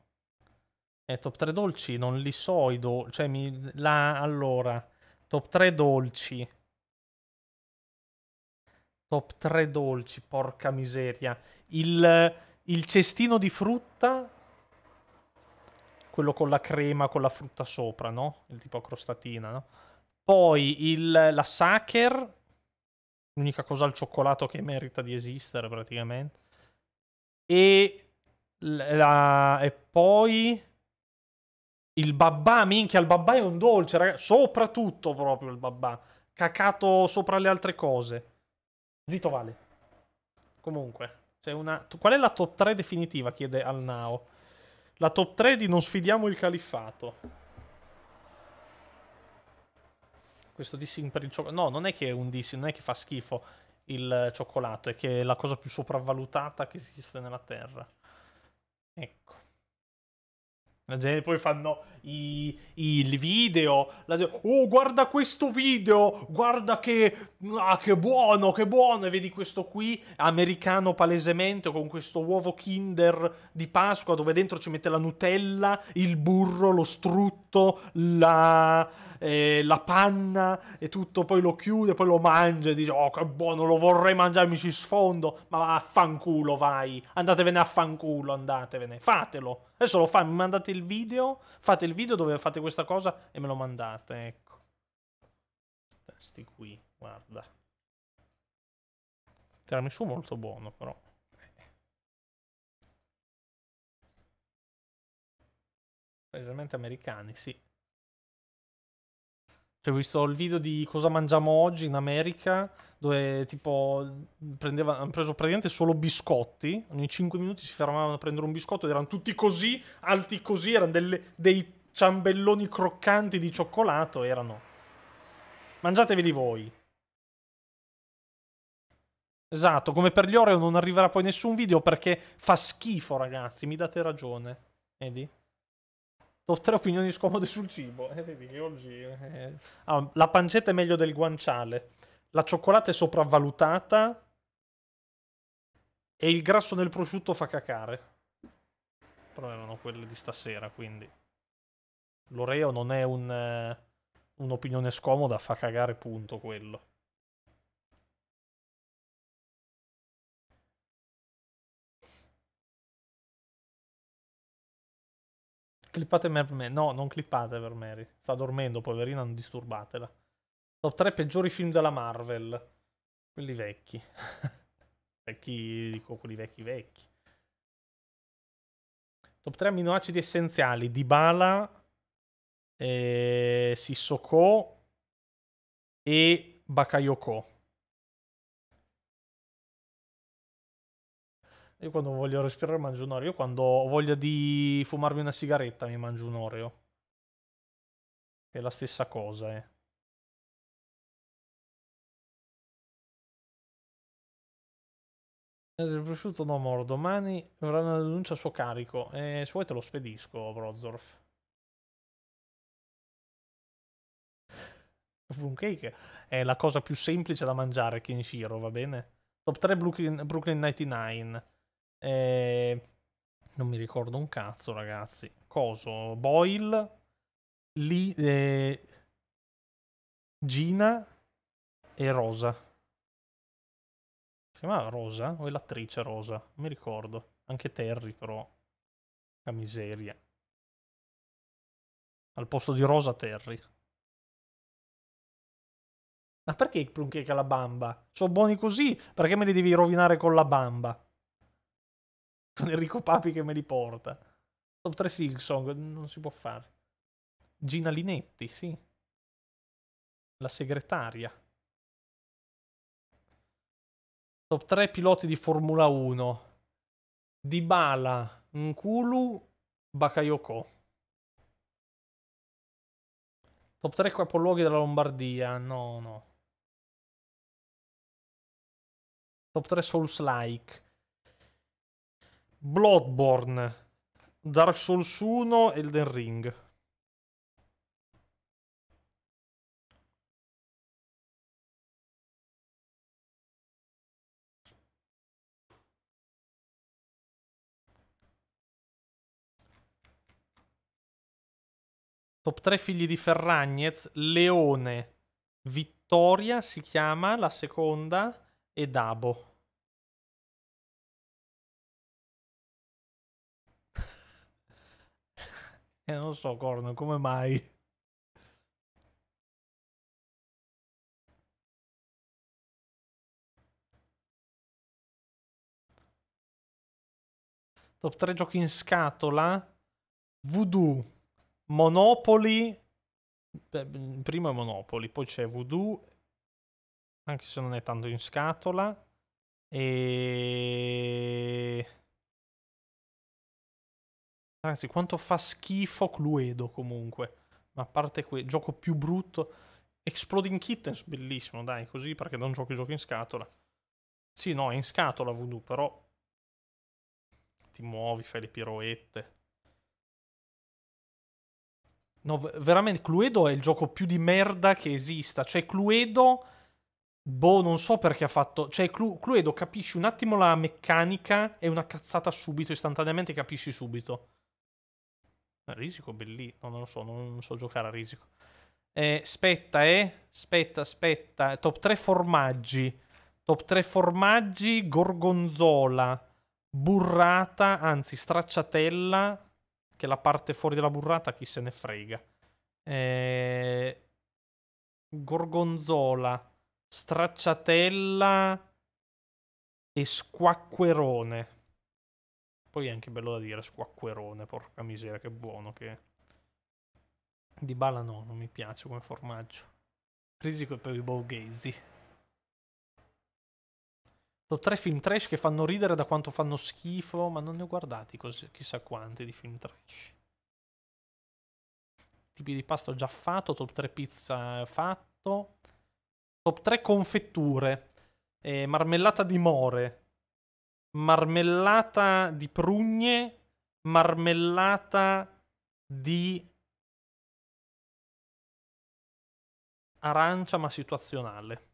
Eh, top tre dolci, non li so i dolci. Cioè, mi, la, allora... Top tre dolci. Top tre dolci, porca miseria. Il, il cestino di frutta, quello con la crema, con la frutta sopra, no? Il tipo crostatina, no? Poi il, la sacher, l'unica cosa al cioccolato che merita di esistere praticamente. E, la, e poi... Il babà, minchia, il babà è un dolce, ragazzi. Soprattutto proprio il babà. Cacato sopra le altre cose. Zitto, vale. Comunque, c'è una... Qual è la top tre definitiva? Chiede al Nao. La top tre di non sfidiamo il califfato. Questo dissing per il cioccolato. No, non è che è un dissing, non è che fa schifo il cioccolato. È che è la cosa più sopravvalutata che esiste nella Terra. Ecco. La gente poi fanno i, i, i video, la gente, oh guarda questo video, guarda che, ah, che buono, che buono, e vedi questo qui, americano palesemente, con questo uovo Kinder di Pasqua, dove dentro ci mette la Nutella, il burro, lo strutto, la, eh, la panna e tutto, poi lo chiude, poi lo mangia e dice, oh che buono, lo vorrei mangiare, mi ci sfondo, ma affanculo vai, andatevene affanculo, andatevene, fatelo. Adesso lo fa, mi mandate il video, fate il video dove fate questa cosa e me lo mandate, ecco. Tasti qui, guarda. Tiramisù molto buono, però. Precisamente americani, sì. Cioè, ho visto il video di cosa mangiamo oggi in America, dove tipo prendeva, hanno preso praticamente solo biscotti, ogni cinque minuti si fermavano a prendere un biscotto ed erano tutti così, alti così, erano delle, dei ciambelloni croccanti di cioccolato, erano. Mangiateveli voi. Esatto, come per gli Oreo non arriverà poi nessun video perché fa schifo, ragazzi, mi date ragione, vedi? Ho tre opinioni scomode sul cibo. Eh, vedi che oggi... Eh. Allora, la pancetta è meglio del guanciale. La cioccolata è sopravvalutata. E il grasso nel prosciutto fa cacare. Però erano quelle di stasera, quindi... L'Oreo non è un, eh, un'opinione scomoda, fa cagare punto quello. Clippate per me. No, non clippate per Mary. Sta dormendo, poverina, non disturbatela. Top tre peggiori film della Marvel. Quelli vecchi. Vecchi, dico quelli vecchi vecchi. Top tre aminoacidi essenziali. Dybala, eh, Sissoko e Bakayoko. Io quando voglio respirare mangio un Oreo. Io quando ho voglia di fumarmi una sigaretta mi mangio un Oreo. È la stessa cosa, eh. Il prosciutto no, Moro. Domani avrà una denuncia a suo carico. Eh, se vuoi te lo spedisco, Brozorf. Plum cake è la cosa più semplice da mangiare, Kenshiro, va bene? Top tre Brooklyn, Brooklyn novantanove. Eh, non mi ricordo un cazzo, ragazzi. Coso? Boyle, Lee, eh, Gina e Rosa. Si chiamava Rosa? O è l'attrice Rosa? Non mi ricordo. Anche Terry, però. Che miseria. Al posto di Rosa, Terry. Ma perché i plum cake alla bamba? Sono buoni così? Perché me li devi rovinare con la bamba? con Enrico Papi che me li porta. Top tre Silksong, non si può fare. Gina Linetti, sì. La segretaria. Top tre piloti di Formula uno. Dybala, Nkulu, Bakayoko. Top tre capoluoghi della Lombardia. No, no. Top tre Souls-like. Bloodborne, Dark Souls uno, Elden Ring. Top tre figli di Ferragnez, Leone, Vittoria si chiama, la seconda, e Dabo. Eh, non so, Corno, come mai? Top tre giochi in scatola, Voodoo. Monopoli, prima è Monopoli, poi c'è Voodoo, anche se non è tanto in scatola, e... Ragazzi, quanto fa schifo Cluedo comunque, ma a parte quel gioco più brutto, Exploding Kittens, bellissimo, dai, così perché non giochi giochi in scatola. Sì, no, è in scatola Voodoo, però ti muovi, fai le piroette. No, veramente, Cluedo è il gioco più di merda che esista. Cioè, Cluedo... Boh, non so perché ha fatto... Cioè, Clu Cluedo capisci un attimo la meccanica e una cazzata subito, istantaneamente capisci subito. Risico, bellissimo. No, non lo so, non so giocare a Risico. Eh, aspetta, eh. Aspetta, aspetta. Top tre formaggi. Top tre formaggi, gorgonzola, burrata, anzi, stracciatella... Che la parte fuori della burrata chi se ne frega. Eh, gorgonzola, stracciatella e squacquerone. Poi è anche bello da dire squacquerone, porca miseria, che buono che è. Dybala no, non mi piace come formaggio. Risico per i borghesi. Top tre film trash che fanno ridere da quanto fanno schifo, ma non ne ho guardati così, chissà quanti di film trash. Tipi di pasta ho già fatto, top tre pizza fatto. Top tre confetture. Eh, marmellata di more. Marmellata di prugne. Marmellata di arancia, ma situazionale.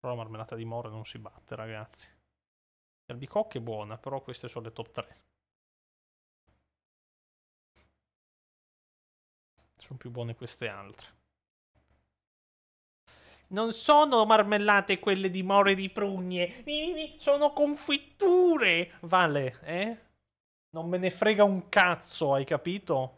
Però la marmellata di Moro non si batte, ragazzi. L'albicocca è buona, però queste sono le top tre. Sono più buone queste altre. Non sono marmellate quelle di Moro e di prugne. Sono confetture. Vale, eh? Non me ne frega un cazzo, hai capito?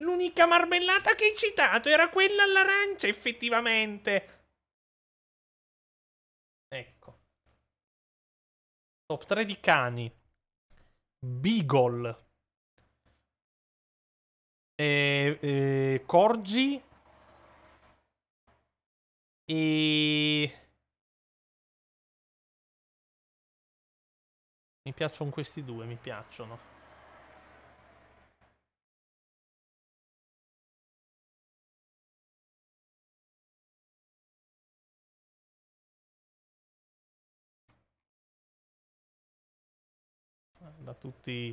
L'unica marmellata che hai citato era quella all'arancia, effettivamente. Ecco. Top tre di cani. Beagle. E, e, Corgi. E... Mi piacciono questi due, mi piacciono. Da tutti,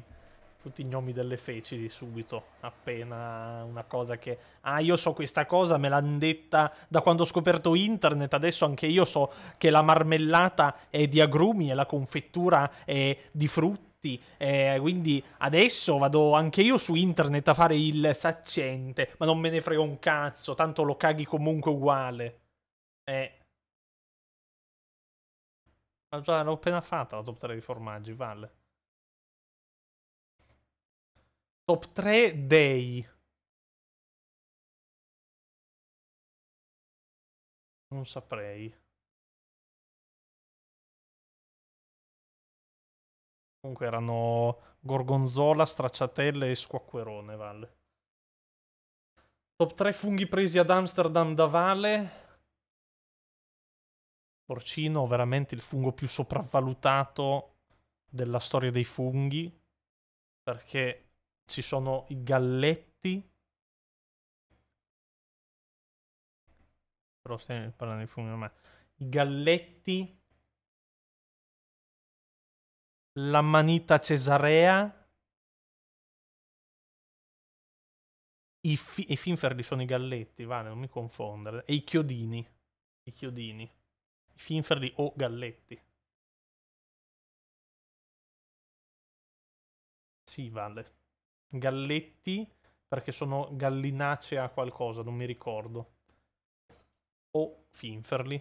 tutti i gnomi delle fecidi subito, appena una cosa che... Ah, io so questa cosa, me l'hanno detta da quando ho scoperto internet, adesso anche io so che la marmellata è di agrumi e la confettura è di frutti, eh, quindi adesso vado anche io su internet a fare il saccente, ma non me ne frega un cazzo, tanto lo caghi comunque uguale. Eh... Ma già l'ho appena fatta la top tre di formaggi, vale. Top tre dei. Non saprei. Comunque erano gorgonzola, stracciatelle e squacquerone, vale. Top tre funghi presi ad Amsterdam da Vale. Porcino, veramente il fungo più sopravvalutato della storia dei funghi, perché ci sono i galletti. Però stiamo parlando di funghi ormai. I galletti, la manita cesarea, i, fi i finferli sono i galletti, vale, non mi confondere, e i chiodini, i chiodini. I finferli o galletti. Sì, vale. Galletti, perché sono gallinacea qualcosa, non mi ricordo. O finferli.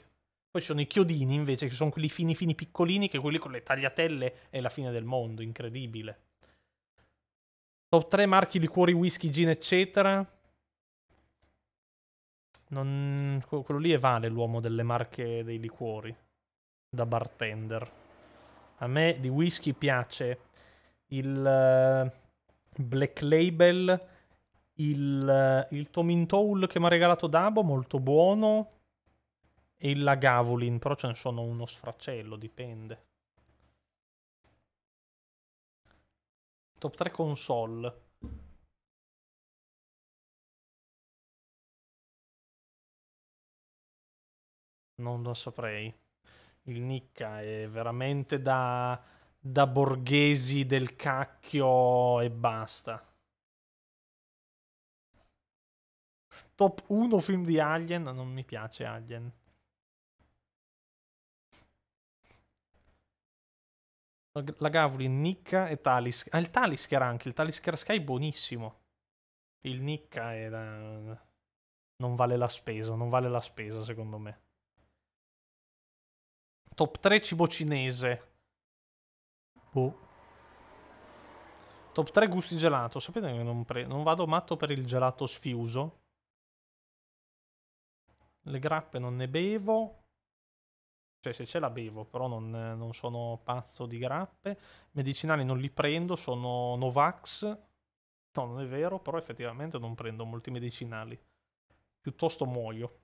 Poi ci sono i chiodini, invece, che sono quelli fini fini piccolini, che quelli con le tagliatelle è la fine del mondo, incredibile. Top tre marchi liquori, whisky, gin, eccetera. Non... Quello lì è Vale, l'uomo delle marche dei liquori, da bartender. A me di whisky piace il Black Label, il, il Tomin Towl che mi ha regalato Dabo, molto buono, e il Lagavulin, però ce ne sono uno sfracello, dipende. Top tre console. Non lo saprei. Il Nicca è veramente da, da borghesi del cacchio e basta. Top uno film di Alien. Non mi piace Alien. La Gavulin, Nicca e Talisker. Ah, il Talisker anche. Il Talisker Sky è buonissimo. Il Nicca è da... non vale la spesa. Non vale la spesa, secondo me. Top tre cibo cinese. Boh. Top tre gusti gelato. Sapete che non, non vado matto per il gelato sfiuso. Le grappe non ne bevo. Cioè, se ce la bevo, però non, non sono pazzo di grappe. Medicinali non li prendo, sono Novax. No, non è vero, però effettivamente non prendo molti medicinali. Piuttosto muoio.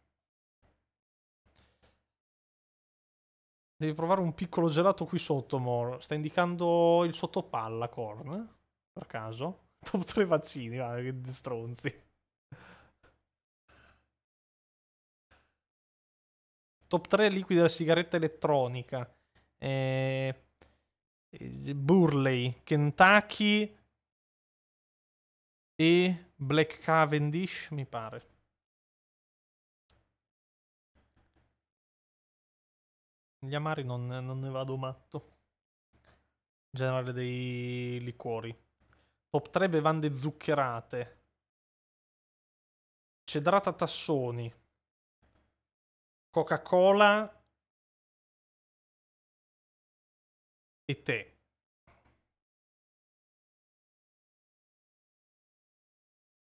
Devi provare un piccolo gelato qui sotto, Moro. Sta indicando il sottopalla, Korn. Per caso. Top tre vaccini, ma che stronzi. Top tre liquidi della sigaretta elettronica. Eh, Burley, Kentucky e Black Cavendish, mi pare. Gli amari non, non ne vado matto. In generale dei liquori. Top tre bevande zuccherate. Cedrata Tassoni. Coca-Cola. E tè.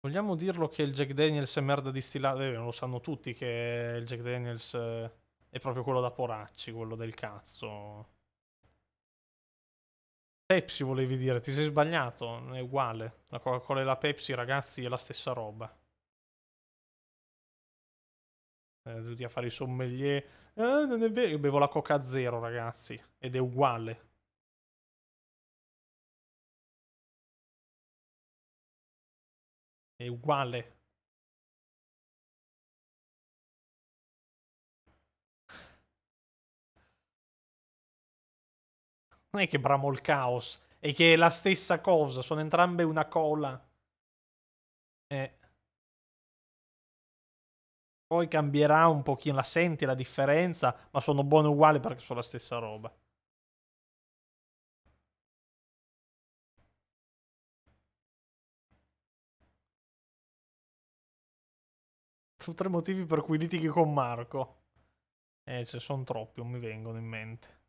Vogliamo dirlo che il Jack Daniels è merda distillata? Beh, lo sanno tutti che il Jack Daniels... è proprio quello da poracci, quello del cazzo. Pepsi volevi dire, ti sei sbagliato, è uguale. La Coca-Cola e la Pepsi, ragazzi, è la stessa roba. Eh, tutti a fare i sommelier. Eh, non è vero, io bevo la Coca Zero, ragazzi, ed è uguale. È uguale. Non è che bramo il caos, è che è la stessa cosa, sono entrambe una cola. Eh. Poi cambierà un pochino, la senti la differenza, ma sono buone uguali perché sono la stessa roba. Sono tre motivi per cui litighi con Marco. Eh, ce ne sono troppi, non mi vengono in mente.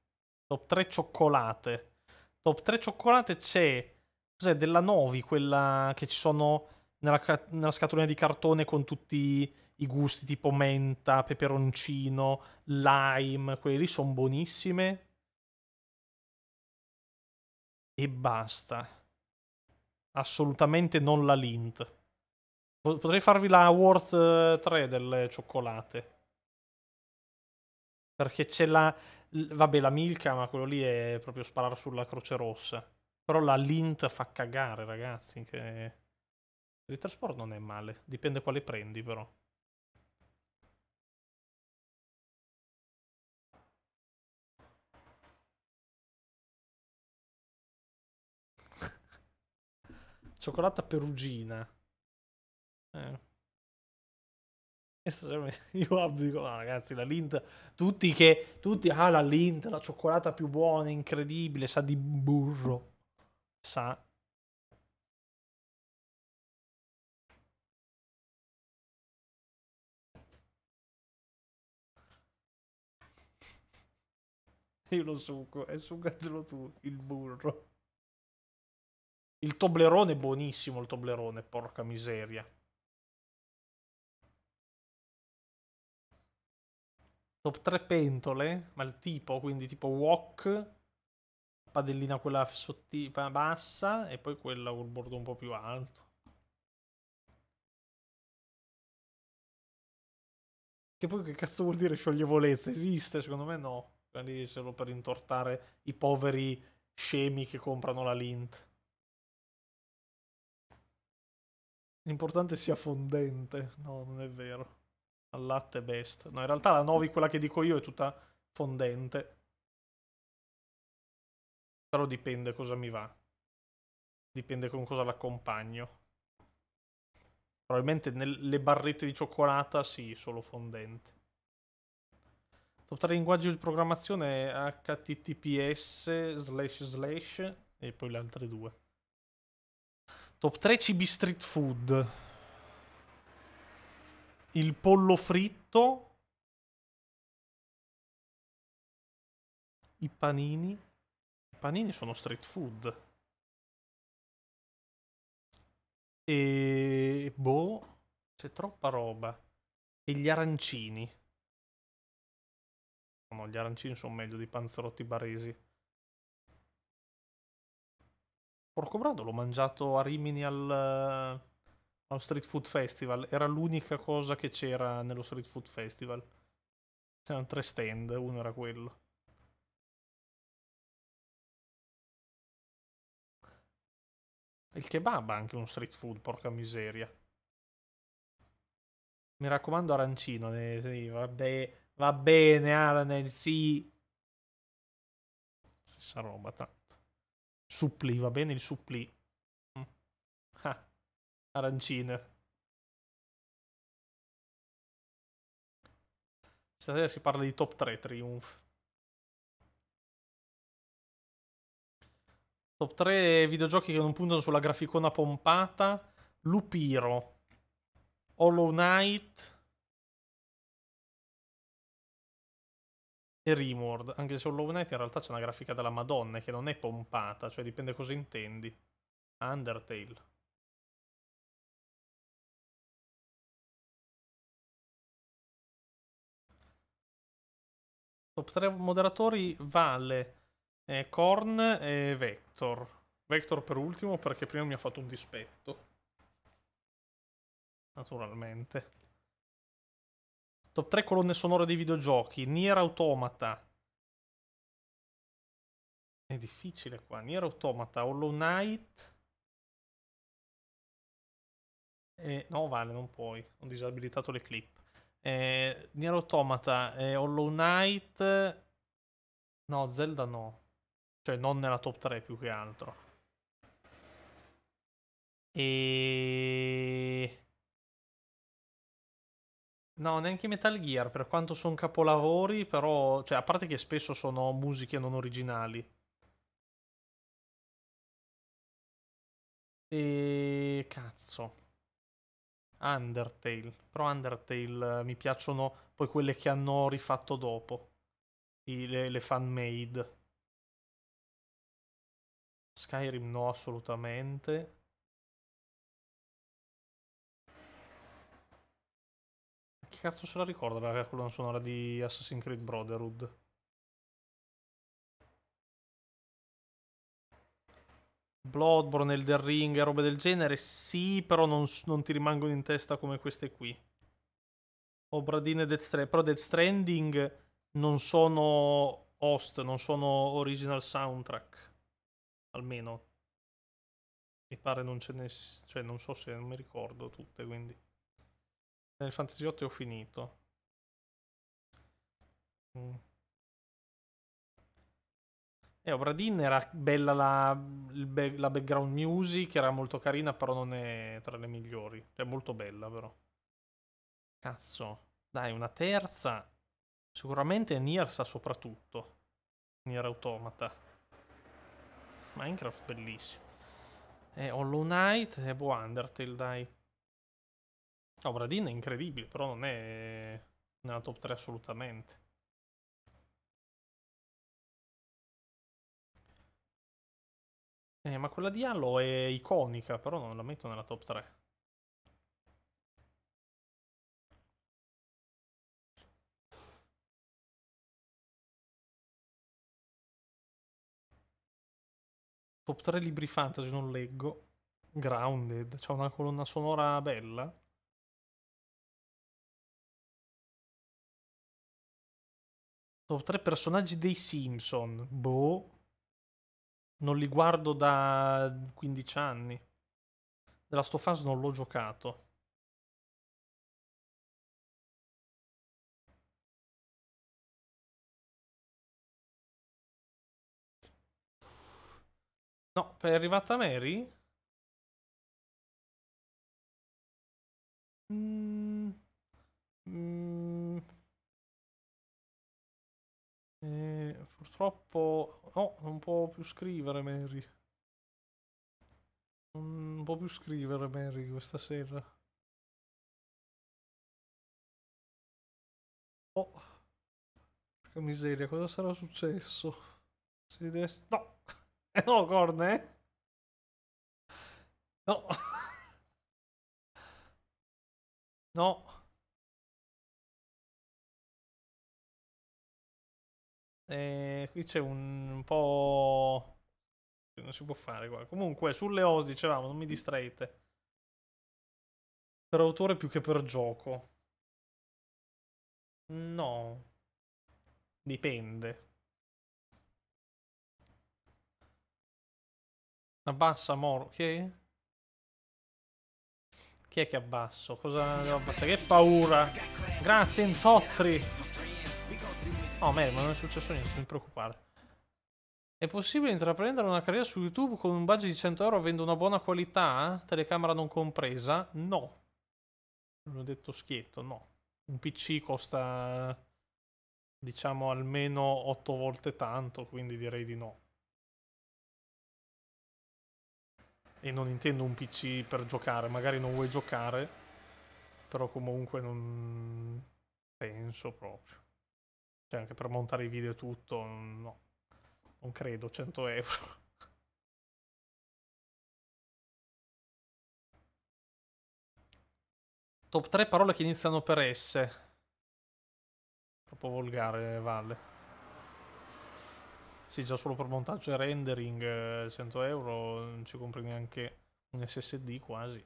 Top tre cioccolate. Top tre cioccolate c'è... Cos'è? Della Novi, quella che ci sono nella, nella scatolina di cartone con tutti i gusti tipo menta, peperoncino, lime, quelli lì sono buonissime. E basta. Assolutamente non la Lindt. Potrei farvi la Worth tre delle cioccolate. Perché c'è la... Vabbè, la Milka, ma quello lì è proprio sparare sulla Croce Rossa. Però la Lindt fa cagare, ragazzi. Che... Il trasporto non è male. Dipende quale prendi, però. Cioccolata perugina. Eh. Io abdico, no, ragazzi, la Lindt. Tutti che... Tutti... Ah, la Lindt, la cioccolata più buona, incredibile, sa di burro. Sa... Io lo succo e succazzelo tu, il burro. Il Toblerone è buonissimo, il Toblerone, porca miseria. Top tre pentole, ma il tipo, quindi tipo wok, padellina quella sottile, bassa, e poi quella col bordo un po' più alto. Che poi che cazzo vuol dire scioglievolezza? Esiste? Secondo me no. Lì solo per intortare i poveri scemi che comprano la Lindt. L'importante sia fondente. No, non è vero. Al latte best. No, in realtà la Novi, quella che dico io, è tutta fondente. Però dipende cosa mi va. Dipende con cosa l'accompagno. Probabilmente nelle barrette di cioccolata sì, solo fondente. Top tre linguaggi di programmazione è H T T P S slash slash e poi le altre due. Top tre cibi street food. Il pollo fritto. I panini. I panini sono street food. E... boh, c'è troppa roba. E gli arancini. No, gli arancini sono meglio di panzerotti baresi. Porco Brado l'ho mangiato a Rimini al, al Street Food Festival. Era l'unica cosa che c'era nello Street Food Festival. C'erano tre stand, uno era quello. Il kebab ha anche uno street food, porca miseria. Mi raccomando arancino, ne, sì, vabbè... Va bene, Aranel, sì. Stessa roba, tanto. Supplì, va bene il supplì. Mm. Ah, arancine. Stasera si parla di top tre, Triumph. Top tre videogiochi che non puntano sulla graficona pompata. Lupiro. Hollow Knight. E Rimworld, anche se Hollow Knight in realtà c'è una grafica della Madonna che non è pompata, cioè dipende cosa intendi. Undertale. Top tre moderatori Vale, eh, Korn e Vector. Vector per ultimo perché prima mi ha fatto un dispetto. Naturalmente. Top tre colonne sonore dei videogiochi. Nier Automata. È difficile qua. Nier Automata, Hollow Knight. Eh, no, Vale, non puoi. Ho disabilitato le clip. Eh, Nier Automata, eh, Hollow Knight. No, Zelda no. Cioè, non nella top tre più che altro. E... No, neanche Metal Gear, per quanto sono capolavori, però... Cioè, a parte che spesso sono musiche non originali. E... Cazzo. Undertale. Però Undertale mi piacciono poi quelle che hanno rifatto dopo. I, le, le fan-made. Skyrim no, assolutamente. cazzo se la ricorda la colonna sonora di Assassin's Creed Brotherhood? Bloodborne, Elden Ring e robe del genere, sì, però non, non ti rimangono in testa come queste qui. O Bradine e Death Stranding, però Death Stranding non sono host, non sono original soundtrack, almeno. Mi pare non ce ne... cioè non so se... non mi ricordo tutte, quindi... Nel Fantasy otto ho finito. Mm. E Obradin era bella la, la background music, era molto carina, però non è tra le migliori. È molto bella, però. Cazzo. Dai, una terza. Sicuramente Nier sa soprattutto. Nier Automata. Minecraft bellissimo. E Hollow Knight e boh, Undertale, dai. No, Bradin è incredibile, però non è nella top tre assolutamente. Eh, ma quella di Halo è iconica, però non la metto nella top tre. Top tre libri fantasy, non leggo. Grounded, c'ha una colonna sonora bella. Top tre personaggi dei Simpson. Boh. Non li guardo da quindici anni. The Last of Us non l'ho giocato. No, è arrivata Mary? Mm. Mm. Eh, purtroppo... No, non può più scrivere Mary. Non può più scrivere Mary questa sera. Oh, che miseria, cosa sarà successo? Si deve... No! Eh no, corne, eh? No. No. Eh, qui c'è un, un po'... Non si può fare qua. Comunque, sulle host dicevamo, non mi distraete. Per autore più che per gioco. No. Dipende. Abbassa Moro, ok? Chi è che abbasso? Cosa devo abbassare? Che paura! Grazie Inzottri! No, Mary, ma non è successo niente, non mi preoccupare. È possibile intraprendere una carriera su YouTube con un budget di cento euro avendo una buona qualità? Telecamera non compresa? No. L'ho detto schietto, no. Un P C costa, diciamo, almeno otto volte tanto, quindi direi di no. E non intendo un P C per giocare, magari non vuoi giocare, però comunque non penso proprio. Cioè anche per montare i video e tutto, no, non credo, cento euro. Top tre parole che iniziano per S. Troppo volgare, Valle. Sì, già solo per montaggio e rendering cento euro non ci compri neanche un S S D quasi.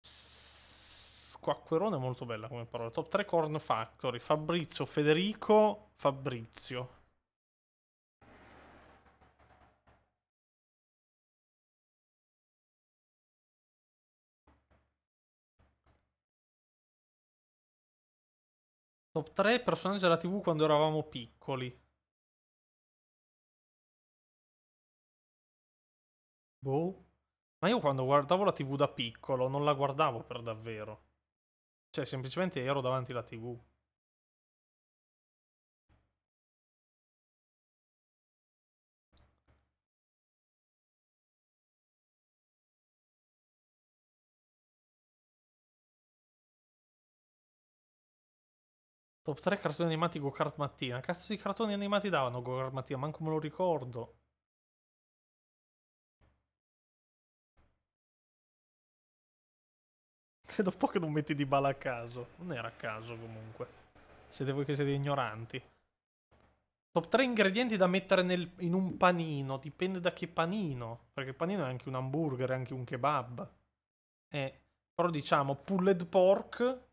Squacquerone è molto bella come parola. Top tre Corn Factory. Fabrizio, Federico, Fabrizio. Top tre personaggi della tivù quando eravamo piccoli. Boh. Ma io quando guardavo la tivù da piccolo non la guardavo per davvero. Cioè semplicemente ero davanti alla tivù. Top tre cartoni animati Go-Kart Mattina. Cazzo di cartoni animati davano Go-Kart Mattina, manco me lo ricordo. è da un po' che non metti Dybala a caso. Non era a caso comunque. Siete voi che siete ignoranti. Top tre ingredienti da mettere nel, in un panino. Dipende da che panino. Perché il panino è anche un hamburger, è anche un kebab. Eh, però diciamo pulled pork,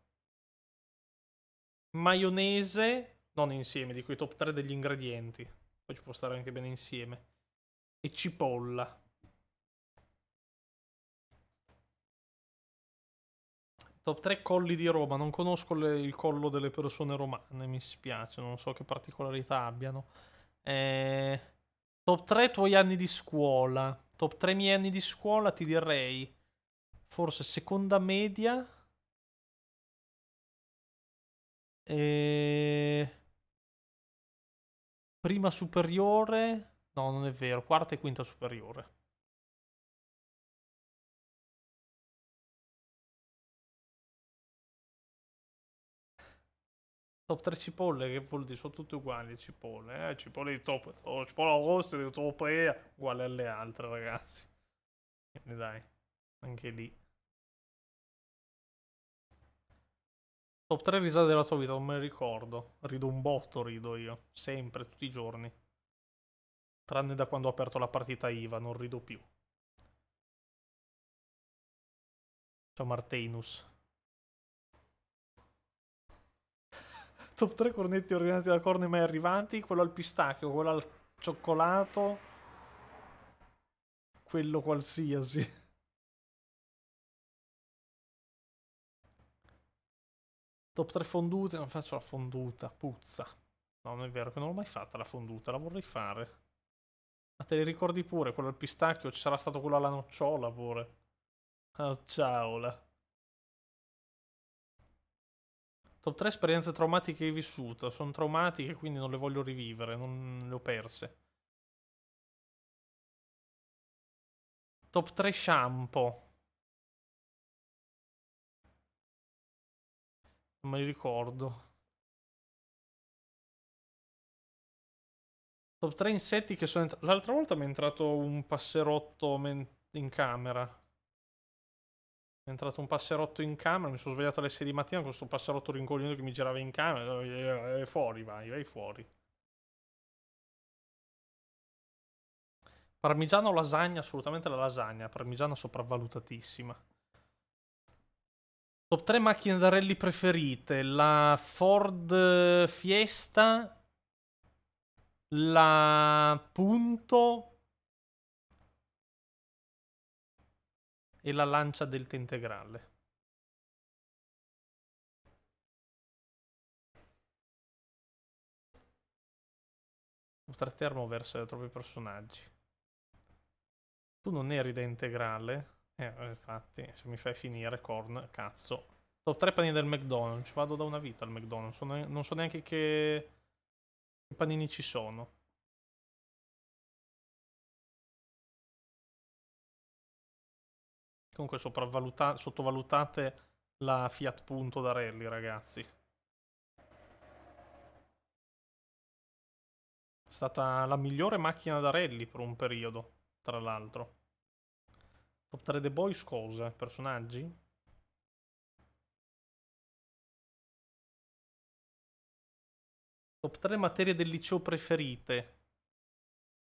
maionese, non insieme, dico i top tre degli ingredienti. Poi ci può stare anche bene insieme. E cipolla. Top tre colli di Roma. Non conosco le, il collo delle persone romane, mi spiace, non so che particolarità abbiano. Eh, top tre tuoi anni di scuola. Top tre miei anni di scuola ti direi forse seconda media. Eh, prima superiore. No, non è vero. Quarta e quinta superiore. Top tre cipolle, che vuol dire? Sono tutte uguali le cipolle, eh? Cipolle di top, oh, cipolla rossa di top E, uguale alle altre, ragazzi. Quindi dai, anche lì. Top tre risate della tua vita, non me ne ricordo. Rido un botto, rido io. Sempre, tutti i giorni. Tranne da quando ho aperto la partita I V A, non rido più. Ciao Martinus. Top tre cornetti ordinati da corne mai arrivati. Quello al pistacchio, quello al cioccolato. Quello qualsiasi. Top tre fondute. Non faccio la fonduta, puzza. No, non è vero che non l'ho mai fatta la fonduta, la vorrei fare. Ma te le ricordi pure? Quello al pistacchio, ci sarà stato quello alla nocciola pure. Nocciola. Top tre esperienze traumatiche che hai vissuto. Sono traumatiche, quindi non le voglio rivivere. Non le ho perse. Top tre shampoo. Non me li ricordo. Top tre insetti che sono entrati... L'altra volta mi è entrato un passerotto in camera. È entrato un passerotto in camera, mi sono svegliato alle sei di mattina con questo passerotto rincoglionito che mi girava in camera. E fuori vai, vai fuori. Parmigiano o lasagna? Assolutamente la lasagna. Parmigiana sopravvalutatissima. Top tre macchine da rally preferite. La Ford Fiesta. La Punto. E la lancia del Tentegrale. Ultra Termo versa troppi personaggi. Tu non eri da Integrale? Eh, infatti, se mi fai finire, corn, cazzo. Top tre panini del McDonald's. Vado da una vita al McDonald's. Non so neanche che, che panini ci sono. Comunque sottovalutate la Fiat Punto da rally, ragazzi. È stata la migliore macchina da rally per un periodo, tra l'altro. Top tre The Boys cosa? Personaggi? Top tre materie del liceo preferite.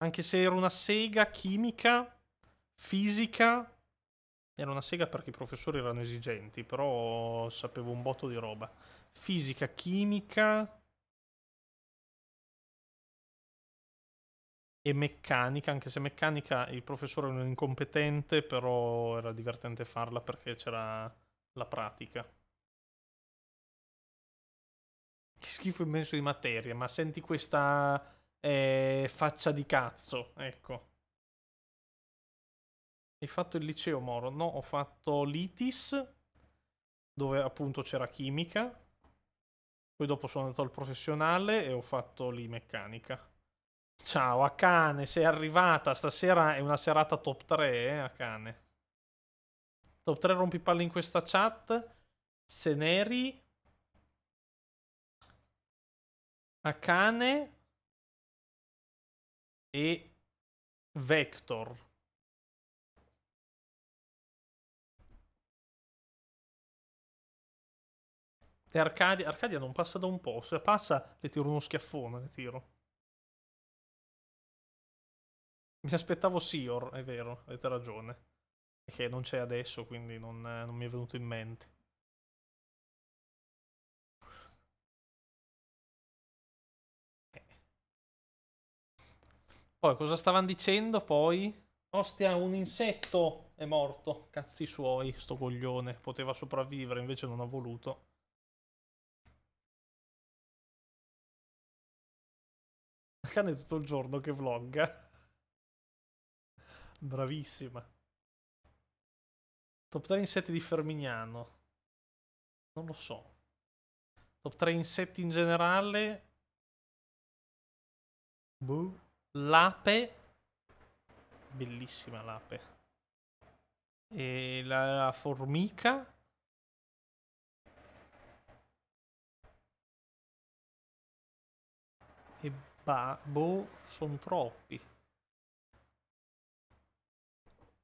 Anche se era una sega, chimica, fisica... Era una sega perché i professori erano esigenti, però sapevo un botto di roba. Fisica, chimica e meccanica, anche se meccanica il professore era un incompetente, però era divertente farla perché c'era la pratica. Che schifo immenso di materia, ma senti questa eh, faccia di cazzo, ecco. Hai fatto il liceo, Moro? No, ho fatto l'Itis, dove appunto c'era chimica. Poi dopo sono andato al professionale e ho fatto lì meccanica. Ciao, Akane, sei arrivata. Stasera è una serata top tre, eh, Akane. Top tre rompipalle in questa chat. Seneri. Akane. E Vector. E Arcadia, Arcadia non passa da un po', se passa le tiro uno schiaffone, le tiro. Mi aspettavo Sior, è vero, avete ragione. Perché non c'è adesso, quindi non, non mi è venuto in mente. Poi cosa stavano dicendo poi? Ostia, un insetto è morto. Cazzi suoi, sto coglione. Poteva sopravvivere, invece non ha voluto. Cane tutto il giorno che vlogga. Bravissima. Top tre insetti di Fermignano. Non lo so. Top tre insetti in generale. Boh. L'ape. Bellissima l'ape. E la formica. E bah, boh, sono troppi.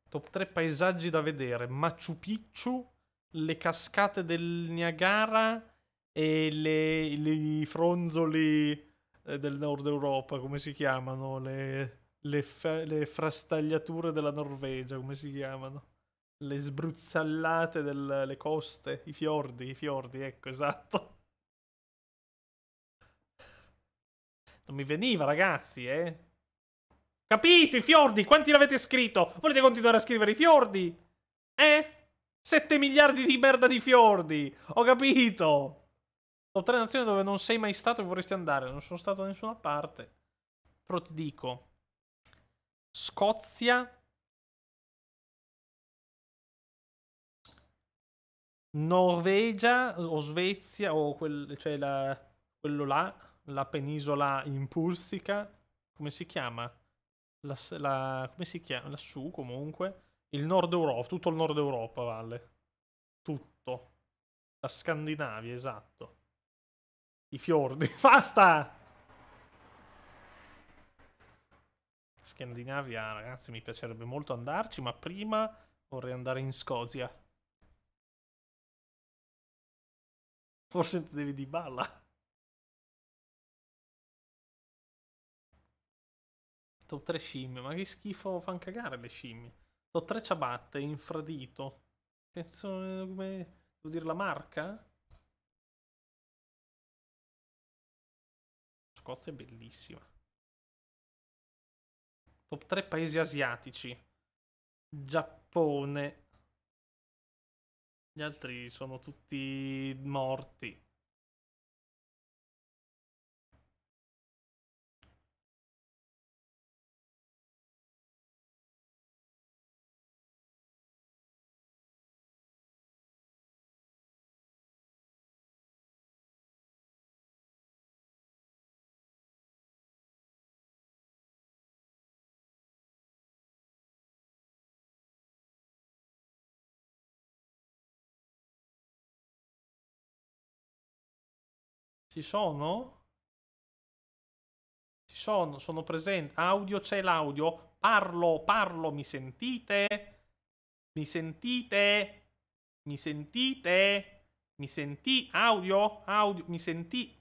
Top tre paesaggi da vedere. Machu Picchu, le cascate del Niagara e i fronzoli del nord Europa, come si chiamano? Le... Le, le frastagliature della Norvegia, come si chiamano? Le sbruzzallate delle coste, i fiordi, i fiordi, ecco, esatto. Non mi veniva, ragazzi, eh? Capito, i fiordi, quanti l'avete scritto? Volete continuare a scrivere i fiordi? Eh? sette miliardi di merda di fiordi, ho capito. Sono tre nazioni dove non sei mai stato e vorresti andare, non sono stato da nessuna parte. Però ti dico... Scozia, Norvegia o Svezia o quel, cioè la, quello là, la penisola impulsica, come si chiama? La, la, come si chiama? Lassù comunque, il nord Europa, tutto il nord Europa vale, tutto, la Scandinavia, esatto, i fiordi, basta! Scandinavia, ragazzi, mi piacerebbe molto andarci, ma prima vorrei andare in Scozia. Forse ti devi di balla. Top tre scimmie, ma che schifo, fanno cagare le scimmie. Top tre ciabatte, infradito. Penso, come... Devo dire la marca? Scozia è bellissima. Top tre paesi asiatici. Giappone. Gli altri sono tutti morti. Ci sono? Ci sono, sono presente. Audio, c'è l'audio. Parlo, parlo, mi sentite? Mi sentite? Mi sentite? Mi senti? Audio? Audio? Mi senti?